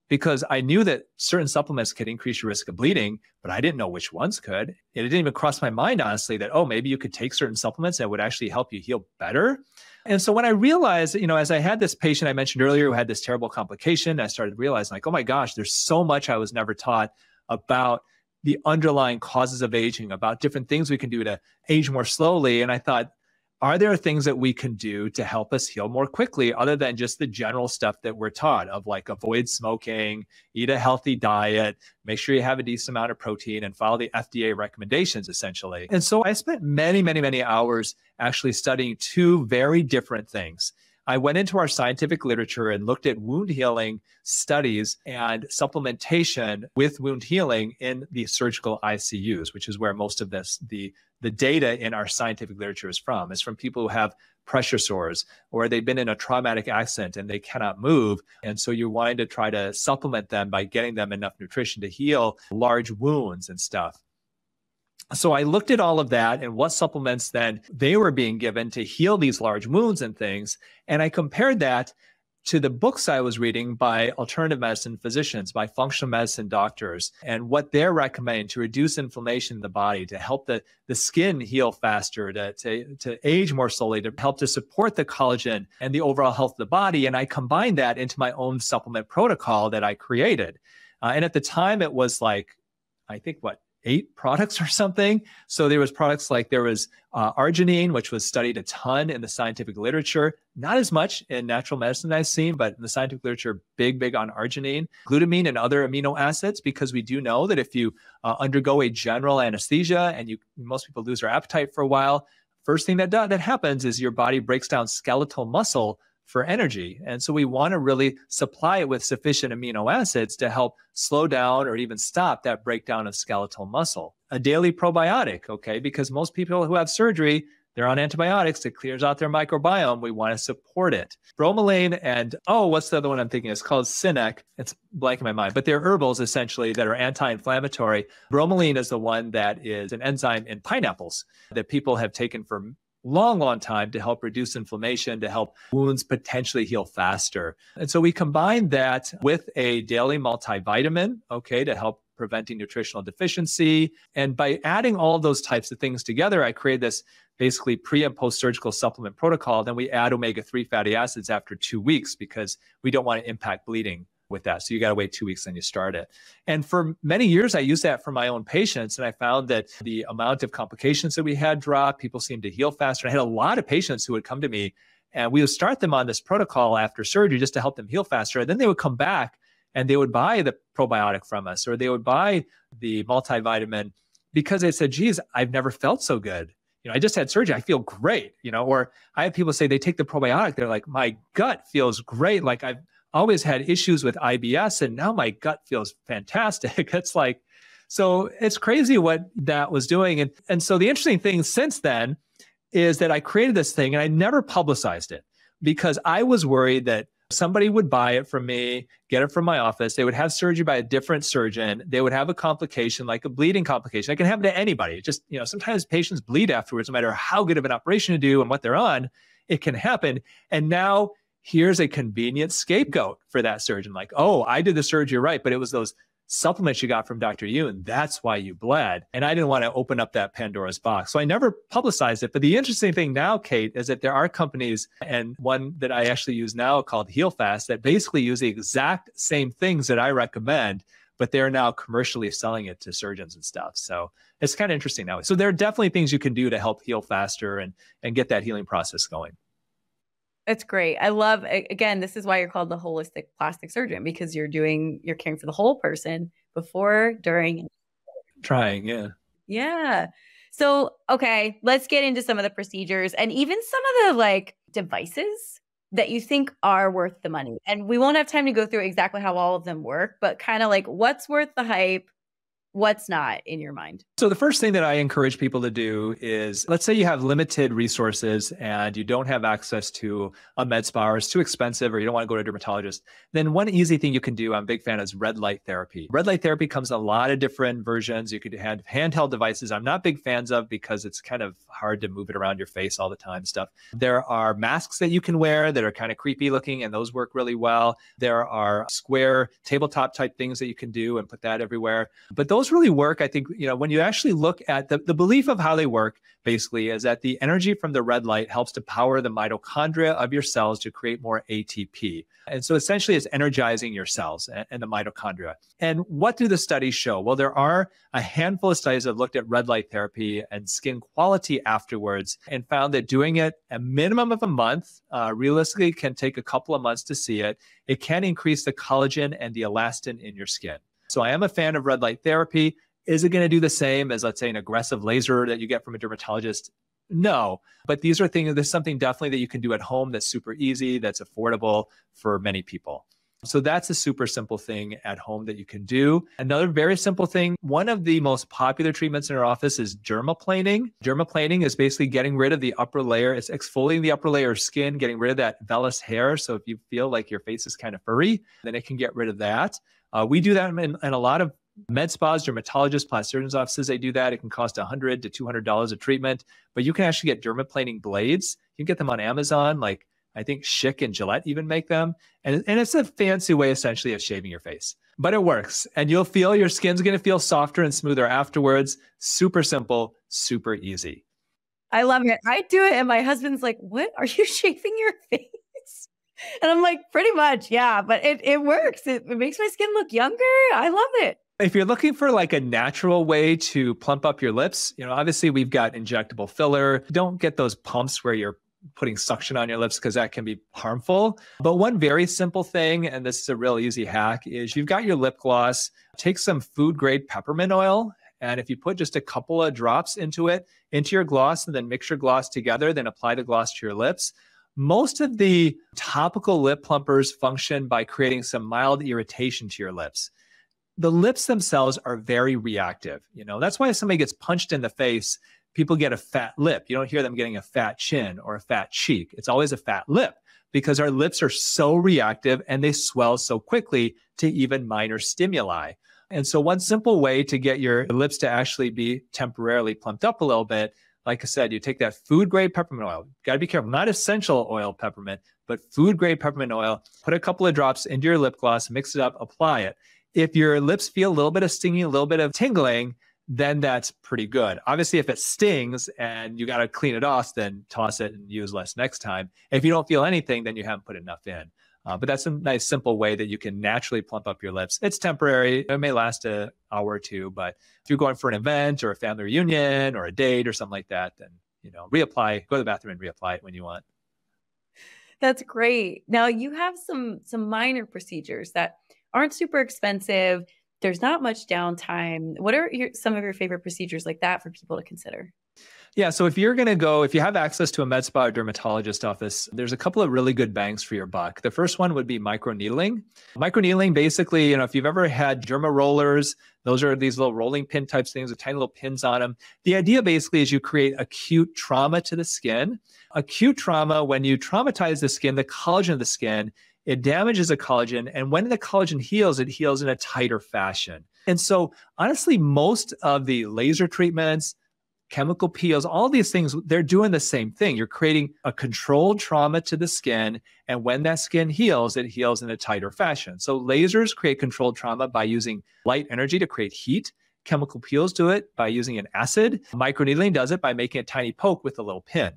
Because I knew that certain supplements could increase your risk of bleeding, but I didn't know which ones could. And it didn't even cross my mind, honestly, that, oh, maybe you could take certain supplements that would actually help you heal better. And so when I realized, you know, as I had this patient I mentioned earlier who had this terrible complication, I started realizing like, oh my gosh, there's so much I was never taught about the underlying causes of aging, about different things we can do to age more slowly. And I thought, are there things that we can do to help us heal more quickly other than just the general stuff that we're taught of like avoid smoking, eat a healthy diet, make sure you have a decent amount of protein and follow the FDA recommendations essentially. And so I spent many, many, many hours actually studying two very different things. I went into our scientific literature and looked at wound healing studies and supplementation with wound healing in the surgical ICUs, which is where most of this, the data in our scientific literature is from. It's from people who have pressure sores or they've been in a traumatic accident and they cannot move. And so you're wanting to try to supplement them by getting them enough nutrition to heal large wounds and stuff. So I looked at all of that and what supplements then they were being given to heal these large wounds and things. And I compared that to the books I was reading by alternative medicine physicians, by functional medicine doctors, and what they're recommending to reduce inflammation in the body, to help the skin heal faster, to age more slowly, to help to support the collagen and the overall health of the body. And I combined that into my own supplement protocol that I created. And at the time it was like, I think what, 8 products or something. So there was products like there was arginine, which was studied a ton in the scientific literature, not as much in natural medicine I've seen, but in the scientific literature, big, big on arginine, glutamine and other amino acids, because we do know that if you undergo a general anesthesia and most people lose their appetite for a while, first thing that happens is your body breaks down skeletal muscle for energy. And so we want to really supply it with sufficient amino acids to help slow down or even stop that breakdown of skeletal muscle. A daily probiotic, okay, because most people who have surgery, they're on antibiotics. It clears out their microbiome. We want to support it. Bromelain and, oh, what's the other one I'm thinking? It's called Cinec. It's blanking my mind, but they're herbals essentially that are anti-inflammatory. Bromelain is the one that is an enzyme in pineapples that people have taken for long, long time to help reduce inflammation, to help wounds potentially heal faster. And so we combine that with a daily multivitamin, okay, to help preventing nutritional deficiency. And by adding all those types of things together, I created this basically pre and post-surgical supplement protocol. Then we add omega-3 fatty acids after 2 weeks because we don't want to impact bleeding with that. So you got to wait 2 weeks, then you start it. And for many years, I used that for my own patients. And I found that the amount of complications that we had dropped, people seemed to heal faster. I had a lot of patients who would come to me and we would start them on this protocol after surgery just to help them heal faster. And then they would come back and they would buy the probiotic from us, or they would buy the multivitamin because they said, geez, I've never felt so good. You know, I just had surgery. I feel great. You know, or I have people say they take the probiotic. They're like, my gut feels great. Like I've always had issues with IBS and now my gut feels fantastic. It's like, so it's crazy what that was doing. And so the interesting thing since then is that I created this thing and I never publicized it because I was worried that Somebody would buy it from me, get it from my office. They would have surgery by a different surgeon. They would have a complication, like a bleeding complication. It can happen to anybody. Just, you know, sometimes patients bleed afterwards, no matter how good of an operation to do and what they're on, it can happen. And now here's a convenient scapegoat for that surgeon. Like, oh, I did the surgery right, but it was those supplements you got from Dr. Youn. That's why you bled. And I didn't want to open up that Pandora's box. So I never publicized it. But the interesting thing now, Kate, is that there are companies, and one that I actually use now called HealFast, that basically use the exact same things that I recommend, but they're now commercially selling it to surgeons and stuff. So it's kind of interesting now. So there are definitely things you can do to help heal faster and get that healing process going. That's great. I love, again, this is why you're called the holistic plastic surgeon, because you're caring for the whole person before, during, and trying. Yeah. Yeah. So, okay, let's get into some of the procedures and even some of the like devices that you think are worth the money. And we won't have time to go through exactly how all of them work, but kind of like what's worth the hype, what's not in your mind? So the first thing that I encourage people to do is, let's say you have limited resources and you don't have access to a med spa, or it's too expensive, or you don't want to go to a dermatologist. Then one easy thing you can do, I'm a big fan, is red light therapy. Red light therapy comes in a lot of different versions. You could have handheld devices. I'm not big fans of, because it's kind of hard to move it around your face all the time stuff. There are masks that you can wear that are kind of creepy looking, and those work really well. There are square tabletop type things that you can do and put that everywhere. But those really work. I think, you know, when you actually look at the belief of how they work, basically, is that the energy from the red light helps to power the mitochondria of your cells to create more ATP. And so essentially it's energizing your cells and the mitochondria. And what do the studies show? Well, there are a handful of studies that have looked at red light therapy and skin quality afterwards and found that doing it a minimum of a month, realistically can take a couple of months to see it. It can increase the collagen and the elastin in your skin. So I am a fan of red light therapy. Is it going to do the same as, let's say, an aggressive laser that you get from a dermatologist? No, but these are things, there's something definitely that you can do at home that's super easy, that's affordable for many people. So that's a super simple thing at home that you can do. Another very simple thing, one of the most popular treatments in our office is dermaplaning. Dermaplaning is basically getting rid of the upper layer. It's exfoliating the upper layer of skin, getting rid of that vellus hair. So if you feel like your face is kind of furry, then it can get rid of that. We do that in a lot of med spas, dermatologists, plastic surgeons' offices. They do that. It can cost $100 to $200 a treatment, but you can actually get dermaplaning blades. You can get them on Amazon, like I think Schick and Gillette even make them. And it's a fancy way, essentially, of shaving your face. But it works. And you'll feel your skin's going to feel softer and smoother afterwards. Super simple, super easy. I love it. I do it. And my husband's like, what? Are you shaving your face? And I'm like, pretty much, yeah, but it works. It makes my skin look younger. I love it. If you're looking for like a natural way to plump up your lips, you know, obviously we've got injectable filler. Don't get those pumps where you're putting suction on your lips, because that can be harmful. But one very simple thing, and this is a real easy hack, is you've got your lip gloss. Take some food grade peppermint oil. And if you put just a couple of drops into your gloss, and then mix your gloss together, then apply the gloss to your lips. Most of the topical lip plumpers function by creating some mild irritation to your lips. The lips themselves are very reactive. You know, that's why if somebody gets punched in the face, people get a fat lip. You don't hear them getting a fat chin or a fat cheek. It's always a fat lip, because our lips are so reactive and they swell so quickly to even minor stimuli. And so one simple way to get your lips to actually be temporarily plumped up a little bit, like I said, you take that food grade peppermint oil. Got to be careful, not essential oil peppermint, but food grade peppermint oil. Put a couple of drops into your lip gloss, mix it up, apply it. If your lips feel a little bit of stinging, a little bit of tingling, then that's pretty good. Obviously, if it stings and you got to clean it off, then toss it and use less next time. If you don't feel anything, then you haven't put enough in. But that's a nice, simple way that you can naturally plump up your lips. It's temporary. It may last an hour or two, but if you're going for an event or a family reunion or a date or something like that, then, you know, reapply, go to the bathroom and reapply it when you want. That's great. Now you have some minor procedures that aren't super expensive. There's not much downtime. What are some of your favorite procedures like that for people to consider? Yeah. So if you have access to a med spa or dermatologist office, there's a couple of really good bangs for your buck. The first one would be microneedling. Microneedling, basically, you know, if you've ever had derma rollers, those are these little rolling pin types things with tiny little pins on them. The idea basically is you create acute trauma to the skin. Acute trauma, when you traumatize the skin, the collagen of the skin, It damages the collagen. And when the collagen heals, it heals in a tighter fashion. And so honestly, most of the laser treatments, chemical peels, all these things, they're doing the same thing. You're creating a controlled trauma to the skin. And when that skin heals, it heals in a tighter fashion. So lasers create controlled trauma by using light energy to create heat. Chemical peels do it by using an acid. Microneedling does it by making a tiny poke with a little pin.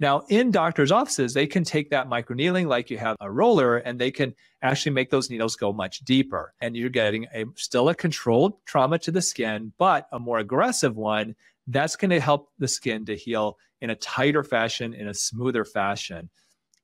Now, in doctors' offices, they can take that microneedling like you have a roller, and they can actually make those needles go much deeper. And you're getting still a controlled trauma to the skin, but a more aggressive one that's going to help the skin to heal in a tighter fashion, in a smoother fashion.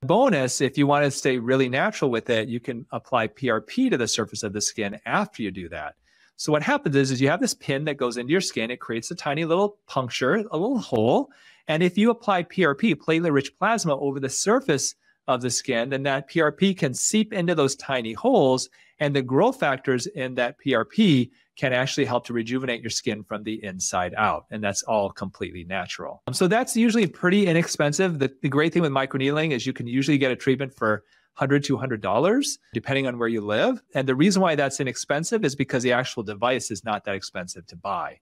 Bonus, if you want to stay really natural with it, you can apply PRP to the surface of the skin after you do that. So what happens is you have this pin that goes into your skin. It creates a tiny little puncture, a little hole. And if you apply PRP, platelet-rich plasma, over the surface of the skin, then that PRP can seep into those tiny holes, and the growth factors in that PRP can actually help to rejuvenate your skin from the inside out. And that's all completely natural. So that's usually pretty inexpensive. The great thing with microneedling is you can usually get a treatment for $100, $200, depending on where you live. And the reason why that's inexpensive is because the actual device is not that expensive to buy.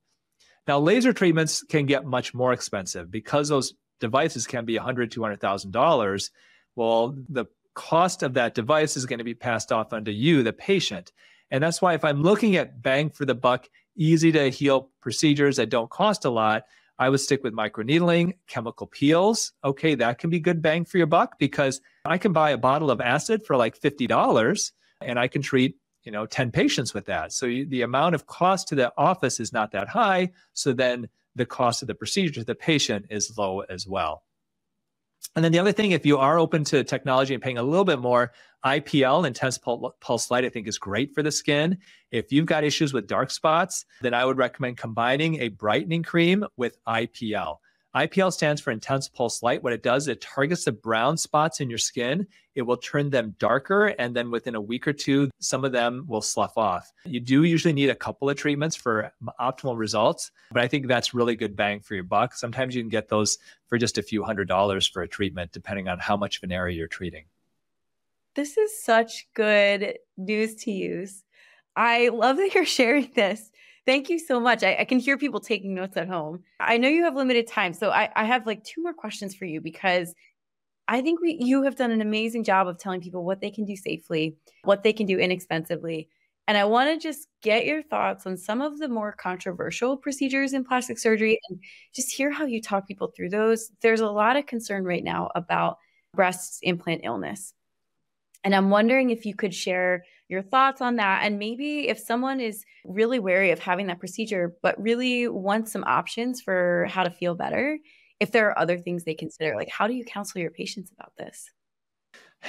Now, laser treatments can get much more expensive because those devices can be $100,000, $200,000. Well, the cost of that device is going to be passed off onto you, the patient. And that's why if I'm looking at bang for the buck, easy to heal procedures that don't cost a lot, I would stick with microneedling, chemical peels. Okay, that can be good bang for your buck because I can buy a bottle of acid for like $50 and I can treat, 10 patients with that. So the amount of cost to the office is not that high. So then the cost of the procedure to the patient is low as well. And then the other thing, if you are open to technology and paying a little bit more, IPL, intense pulse light, I think is great for the skin. If you've got issues with dark spots, then I would recommend combining a brightening cream with IPL. IPL stands for intense pulse light. What it does, it targets the brown spots in your skin. It will turn them darker, and then within a week or two, some of them will slough off. You do usually need a couple of treatments for optimal results, but I think that's really good bang for your buck. Sometimes you can get those for just a few $100s for a treatment, depending on how much of an area you're treating. This is such good news to use. I love that you're sharing this. Thank you so much. I can hear people taking notes at home. I know you have limited time, so I have like two more questions for you because I think you have done an amazing job of telling people what they can do safely, what they can do inexpensively. And I want to just get your thoughts on some of the more controversial procedures in plastic surgery and just hear how you talk people through those. There's a lot of concern right now about breast implant illness. And I'm wondering if you could share your thoughts on that. And maybe if someone is really wary of having that procedure, but really wants some options for how to feel better, if there are other things they consider, like how do you counsel your patients about this?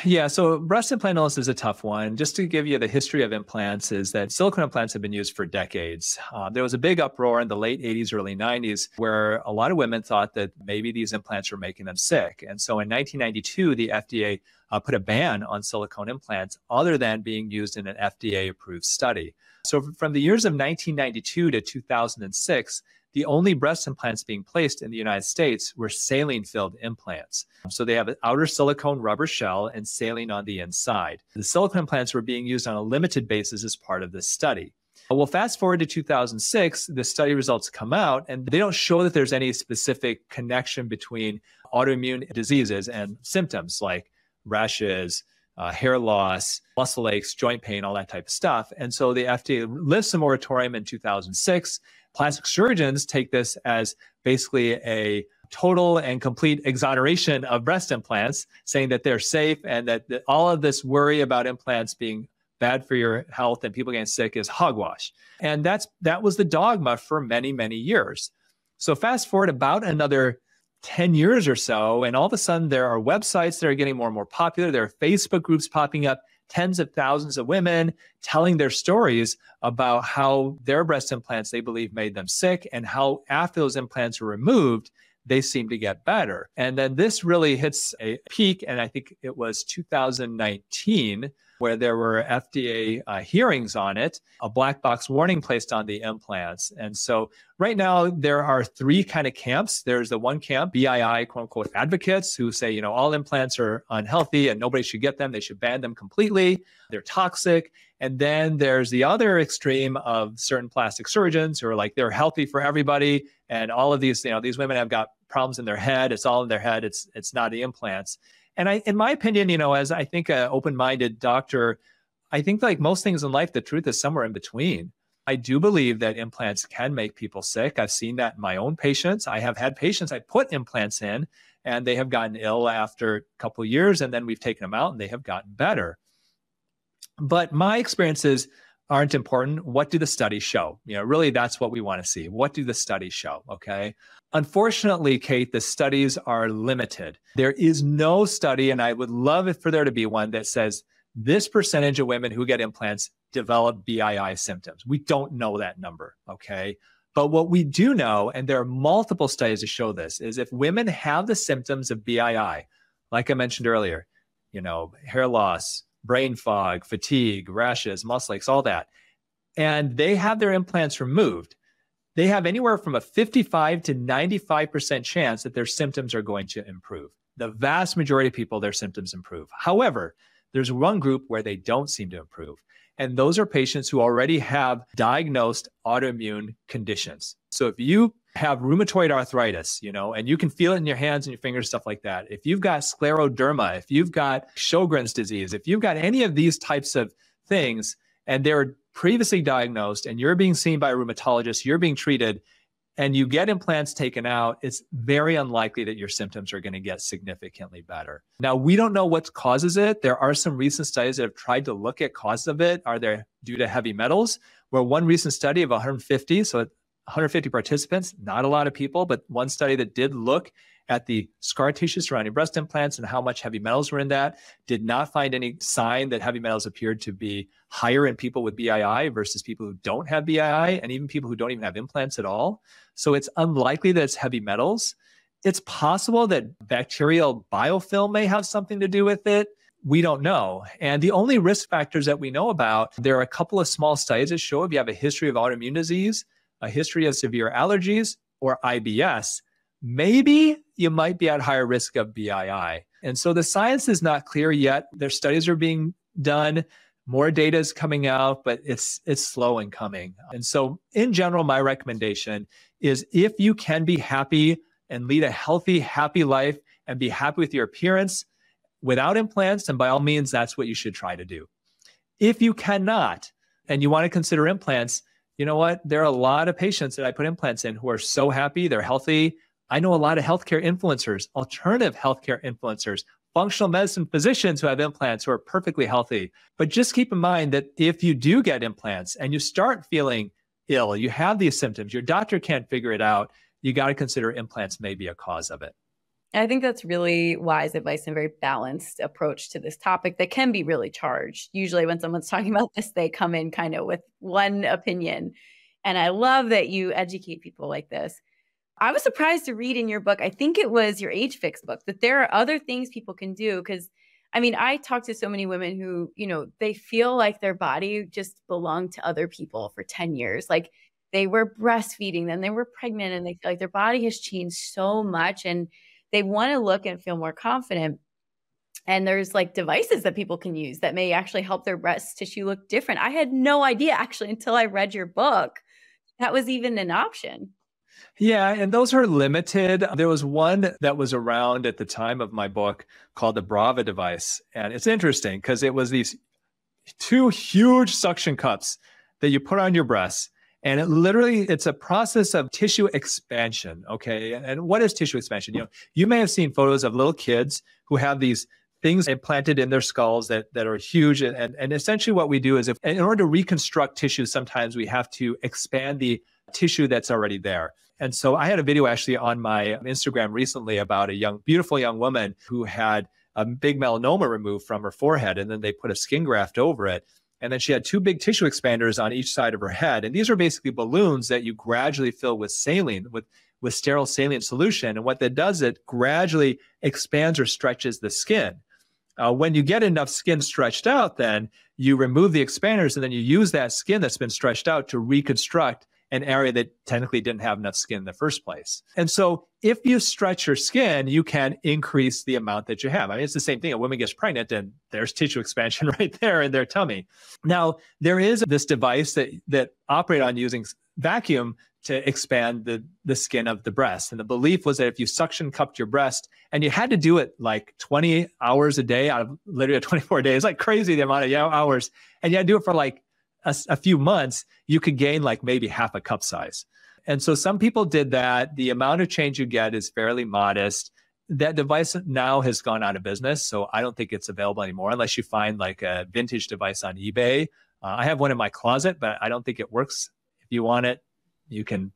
Yeah, so breast implant illness is a tough one. Just to give you the history of implants is that silicone implants have been used for decades. There was a big uproar in the late 80s, early 90s, where a lot of women thought that maybe these implants were making them sick. And so in 1992, the FDA put a ban on silicone implants other than being used in an FDA-approved study. So from the years of 1992 to 2006, the only breast implants being placed in the United States were saline-filled implants. So they have an outer silicone rubber shell and saline on the inside. The silicone implants were being used on a limited basis as part of this study. Well, fast forward to 2006, the study results come out, and they don't show that there's any specific connection between autoimmune diseases and symptoms like rashes, hair loss, muscle aches, joint pain, all that type of stuff. And so the FDA lifts a moratorium in 2006. Plastic surgeons take this as basically a total and complete exoneration of breast implants, saying that they're safe and that all of this worry about implants being bad for your health and people getting sick is hogwash. And that was the dogma for many, many years. So fast forward about another 10 years or so, and all of a sudden there are websites that are getting more and more popular. There are Facebook groups popping up, tens of thousands of women telling their stories about how their breast implants they believe made them sick and how after those implants were removed, they seem to get better. And then this really hits a peak, and I think it was 2019 where there were FDA hearings on it, a black box warning placed on the implants. And so right now, there are three kind of camps. There's the one camp, BII, quote unquote, advocates who say, you know, all implants are unhealthy and nobody should get them. They should ban them completely. They're toxic. And then there's the other extreme of certain plastic surgeons who are like, they're healthy for everybody. And all of these, you know, these women have got problems in their head. It's all in their head. It's not the implants. And in my opinion, you know, as I think an open-minded doctor, I think like most things in life, the truth is somewhere in between. I do believe that implants can make people sick. I've seen that in my own patients. I have had patients I put implants in and they have gotten ill after a couple of years, and then we've taken them out and they have gotten better. But my experiences aren't important. What do the studies show? You know, really, that's what we want to see. What do the studies show? Okay. Unfortunately, Kate, the studies are limited. There is no study, and I would love it for there to be one that says this percentage of women who get implants develop BII symptoms. We don't know that number. Okay. But what we do know, and there are multiple studies to show this, is if women have the symptoms of BII, like I mentioned earlier, you know, hair loss, brain fog, fatigue, rashes, muscle aches, all that, and they have their implants removed, they have anywhere from a 55 to 95% chance that their symptoms are going to improve. The vast majority of people, their symptoms improve. However, there's one group where they don't seem to improve, and those are patients who already have diagnosed autoimmune conditions. So if you have rheumatoid arthritis, you know, and you can feel it in your hands and your fingers, stuff like that. If you've got scleroderma, if you've got Sjogren's disease, if you've got any of these types of things, and they're previously diagnosed and you're being seen by a rheumatologist, you're being treated, and you get implants taken out, it's very unlikely that your symptoms are going to get significantly better. Now, we don't know what causes it. There are some recent studies that have tried to look at causes of it. Are they due to heavy metals? Well, one recent study of 150 participants, not a lot of people, but one study that did look at the scar tissue surrounding breast implants and how much heavy metals were in that, did not find any sign that heavy metals appeared to be higher in people with BII versus people who don't have BII, and even people who don't even have implants at all. So it's unlikely that it's heavy metals. It's possible that bacterial biofilm may have something to do with it. We don't know. And the only risk factors that we know about, there are a couple of small studies that show if you have a history of autoimmune disease, a history of severe allergies, or IBS, maybe you might be at higher risk of BII. And so the science is not clear yet. Their studies are being done. More data is coming out, but it's slow in coming. And so in general, my recommendation is if you can be happy and lead a healthy, happy life and be happy with your appearance without implants, then by all means, that's what you should try to do. If you cannot, and you want to consider implants, you know what? There are a lot of patients that I put implants in who are so happy, they're healthy. I know a lot of healthcare influencers, alternative healthcare influencers, functional medicine physicians who have implants who are perfectly healthy. But just keep in mind that if you do get implants and you start feeling ill, you have these symptoms, your doctor can't figure it out, you got to consider implants may be a cause of it. I think that's really wise advice and a very balanced approach to this topic that can be really charged. Usually when someone's talking about this, they come in kind of with one opinion. And I love that you educate people like this. I was surprised to read in your book, I think it was your Age Fix book, that there are other things people can do. Because I mean, I talk to so many women who, you know, they feel like their body just belonged to other people for 10 years. Like they were breastfeeding, then they were pregnant, and they feel like their body has changed so much. And they want to look and feel more confident. And there's like devices that people can use that may actually help their breast tissue look different. I had no idea actually until I read your book that was even an option. Yeah, and those are limited. There was one that was around at the time of my book called the Brava device. And it's interesting because it was these two huge suction cups that you put on your breasts. And it literally, it's a process of tissue expansion, okay? And what is tissue expansion? You know, you may have seen photos of little kids who have these things implanted in their skulls that are huge. And essentially what we do is if, in order to reconstruct tissue, sometimes we have to expand the tissue that's already there. And so I had a video actually on my Instagram recently about a beautiful young woman who had a big melanoma removed from her forehead, and then they put a skin graft over it. And then she had two big tissue expanders on each side of her head. And these are basically balloons that you gradually fill with saline, with sterile saline solution. And what that does, it gradually expands or stretches the skin. When you get enough skin stretched out, then you remove the expanders and then you use that skin that's been stretched out to reconstruct an area that technically didn't have enough skin in the first place. And so if you stretch your skin, you can increase the amount that you have. I mean, it's the same thing. A woman gets pregnant and there's tissue expansion right there in their tummy. Now, there is this device that operates on using vacuum to expand the skin of the breast. And the belief was that if you suction cupped your breast, and you had to do it like 20 hours a day out of literally 24 days, like crazy the amount of hours, and you had to do it for like a few months, you could gain like maybe half a cup size. And so some people did that. The amount of change you get is fairly modest. That device now has gone out of business, so I don't think it's available anymore unless you find like a vintage device on eBay. I have one in my closet, but I don't think it works. If you want it, you can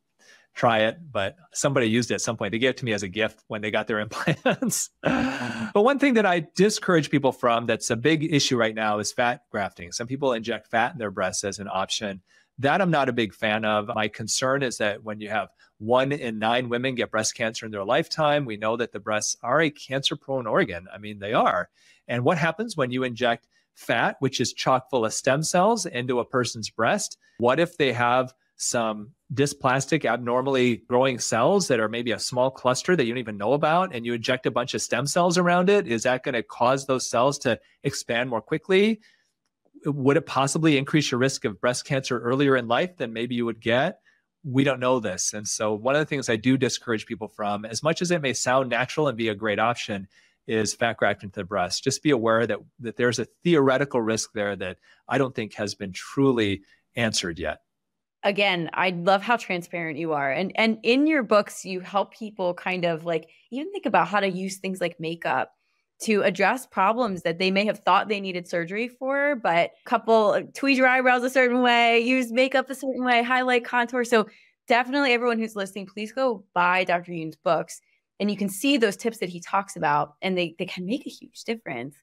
try it, but somebody used it at some point. They gave it to me as a gift when they got their implants. But one thing that I discourage people from that's a big issue right now is fat grafting. Some people inject fat in their breasts as an option. That I'm not a big fan of. My concern is that when you have 1 in 9 women get breast cancer in their lifetime, we know that the breasts are a cancer-prone organ. I mean, they are. And what happens when you inject fat, which is chock full of stem cells, into a person's breast? What if they have some dysplastic, abnormally growing cells that are maybe a small cluster that you don't even know about, and you inject a bunch of stem cells around it? Is that going to cause those cells to expand more quickly? Would it possibly increase your risk of breast cancer earlier in life than maybe you would get? We don't know this. And so one of the things I do discourage people from, as much as it may sound natural and be a great option, is fat grafting to the breast. Just be aware that there's a theoretical risk there that I don't think has been truly answered yet. Again, I love how transparent you are. And in your books, you help people kind of like even think about how to use things like makeup to address problems that they may have thought they needed surgery for, but tweak your eyebrows a certain way, use makeup a certain way, highlight, contour. So definitely everyone who's listening, please go buy Dr. Youn's books and you can see those tips that he talks about, and they can make a huge difference.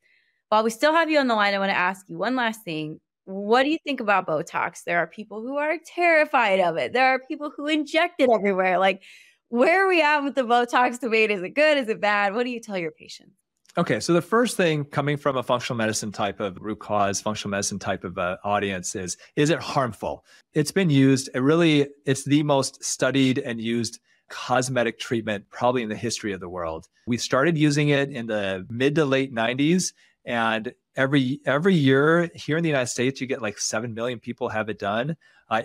While we still have you on the line, I want to ask you one last thing. What do you think about Botox? There are people who are terrified of it. There are people who inject it everywhere. Like, where are we at with the Botox debate? Is it good? Is it bad? What do you tell your patients? Okay, so the first thing coming from a functional medicine type of root cause, functional medicine type of audience is it harmful? It's been used, it's the most studied and used cosmetic treatment probably in the history of the world. We started using it in the mid to late 90s, and every year here in the United States, you get like 7 million people have it done.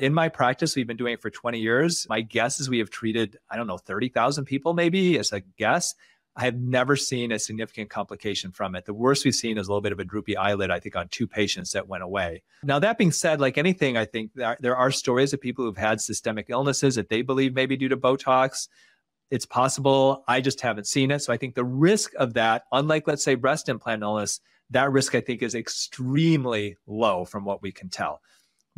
In my practice, we've been doing it for 20 years. My guess is we have treated, 30,000 people maybe as a guess. I have never seen a significant complication from it. The worst we've seen is a little bit of a droopy eyelid, I think, on 2 patients that went away. Now, that being said, like anything, I think there are stories of people who've had systemic illnesses that they believe may be due to Botox. It's possible. I just haven't seen it. So I think the risk of that, unlike, let's say, breast implant illness, that risk, I think, is extremely low from what we can tell.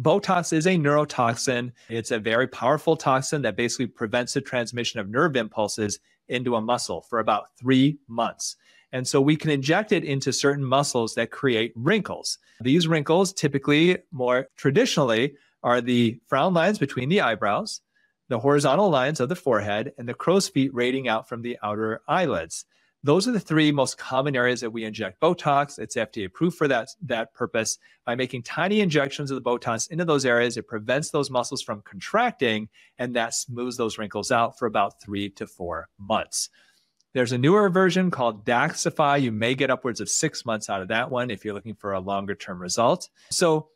Botox is a neurotoxin. It's a very powerful toxin that basically prevents the transmission of nerve impulses into a muscle for about 3 months. And so we can inject it into certain muscles that create wrinkles. These wrinkles typically, more traditionally, are the frown lines between the eyebrows, the horizontal lines of the forehead, and the crow's feet radiating out from the outer eyelids. Those are the 3 most common areas that we inject Botox. It's FDA approved for that purpose. By making tiny injections of the Botox into those areas, it prevents those muscles from contracting, and that smooths those wrinkles out for about 3 to 4 months. There's a newer version called Daxify. You may get upwards of 6 months out of that one if you're looking for a longer-term result. So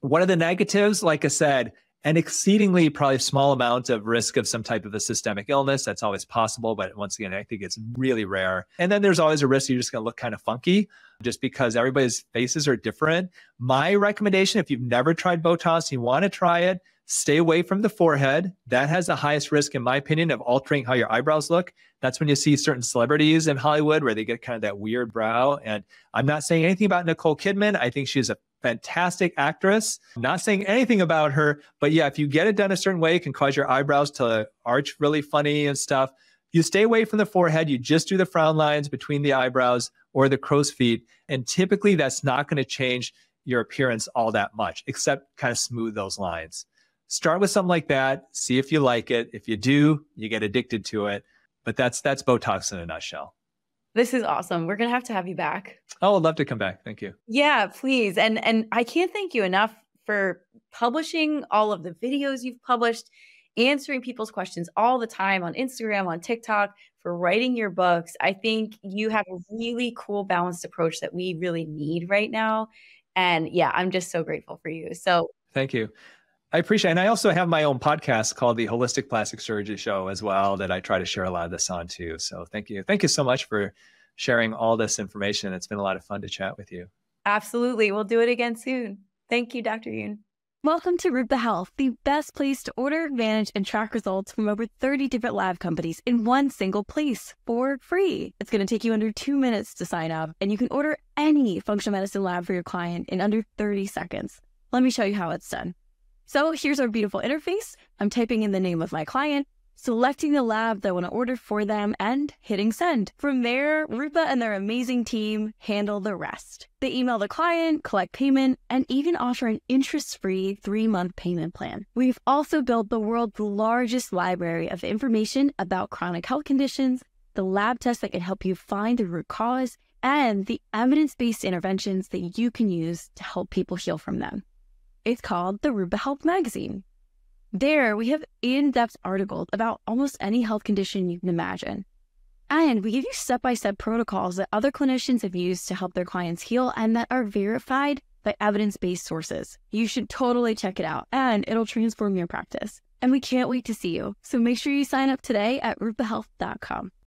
what are the negatives? Like I said, an exceedingly probably small amount of risk of some type of a systemic illness. That's always possible, but once again, I think it's really rare. And then there's always a risk you're just going to look kind of funky just because everybody's faces are different. My recommendation, if you've never tried Botox, you want to try it, stay away from the forehead. That has the highest risk, in my opinion, of altering how your eyebrows look. That's when you see certain celebrities in Hollywood where they get kind of that weird brow. And I'm not saying anything about Nicole Kidman. I think she's a fantastic actress. I'm not saying anything about her, but yeah, if you get it done a certain way, it can cause your eyebrows to arch really funny and stuff. You stay away from the forehead. You just do the frown lines between the eyebrows or the crow's feet. And typically that's not going to change your appearance all that much, except kind of smooth those lines. Start with something like that. See if you like it. If you do, you get addicted to it. But that's Botox in a nutshell. This is awesome. We're going to have you back. Oh, I'd love to come back. Thank you. Yeah, please. And I can't thank you enough for publishing all of the videos you've published, answering people's questions all the time on Instagram, on TikTok, for writing your books. I think you have a really cool balanced approach that we really need right now. And yeah, I'm just so grateful for you. So thank you. I appreciate it. And I also have my own podcast called The Holistic Plastic Surgery Show as well, that I try to share a lot of this on too. So thank you. Thank you so much for sharing all this information. It's been a lot of fun to chat with you. Absolutely. We'll do it again soon. Thank you, Dr. Youn. Welcome to Rupa Health, the best place to order, manage, and track results from over 30 different lab companies in one single place for free. It's going to take you under 2 minutes to sign up, and you can order any functional medicine lab for your client in under 30 seconds. Let me show you how it's done. So here's our beautiful interface. I'm typing in the name of my client, selecting the lab that I want to order for them, and hitting send. From there, Rupa and their amazing team handle the rest. They email the client, collect payment, and even offer an interest-free 3-month payment plan. We've also built the world's largest library of information about chronic health conditions, the lab tests that can help you find the root cause, and the evidence-based interventions that you can use to help people heal from them. It's called the Rupa Health Magazine. There, we have in-depth articles about almost any health condition you can imagine. And we give you step-by-step protocols that other clinicians have used to help their clients heal and that are verified by evidence-based sources. You should totally check it out, and it'll transform your practice. And we can't wait to see you. So make sure you sign up today at rupahealth.com.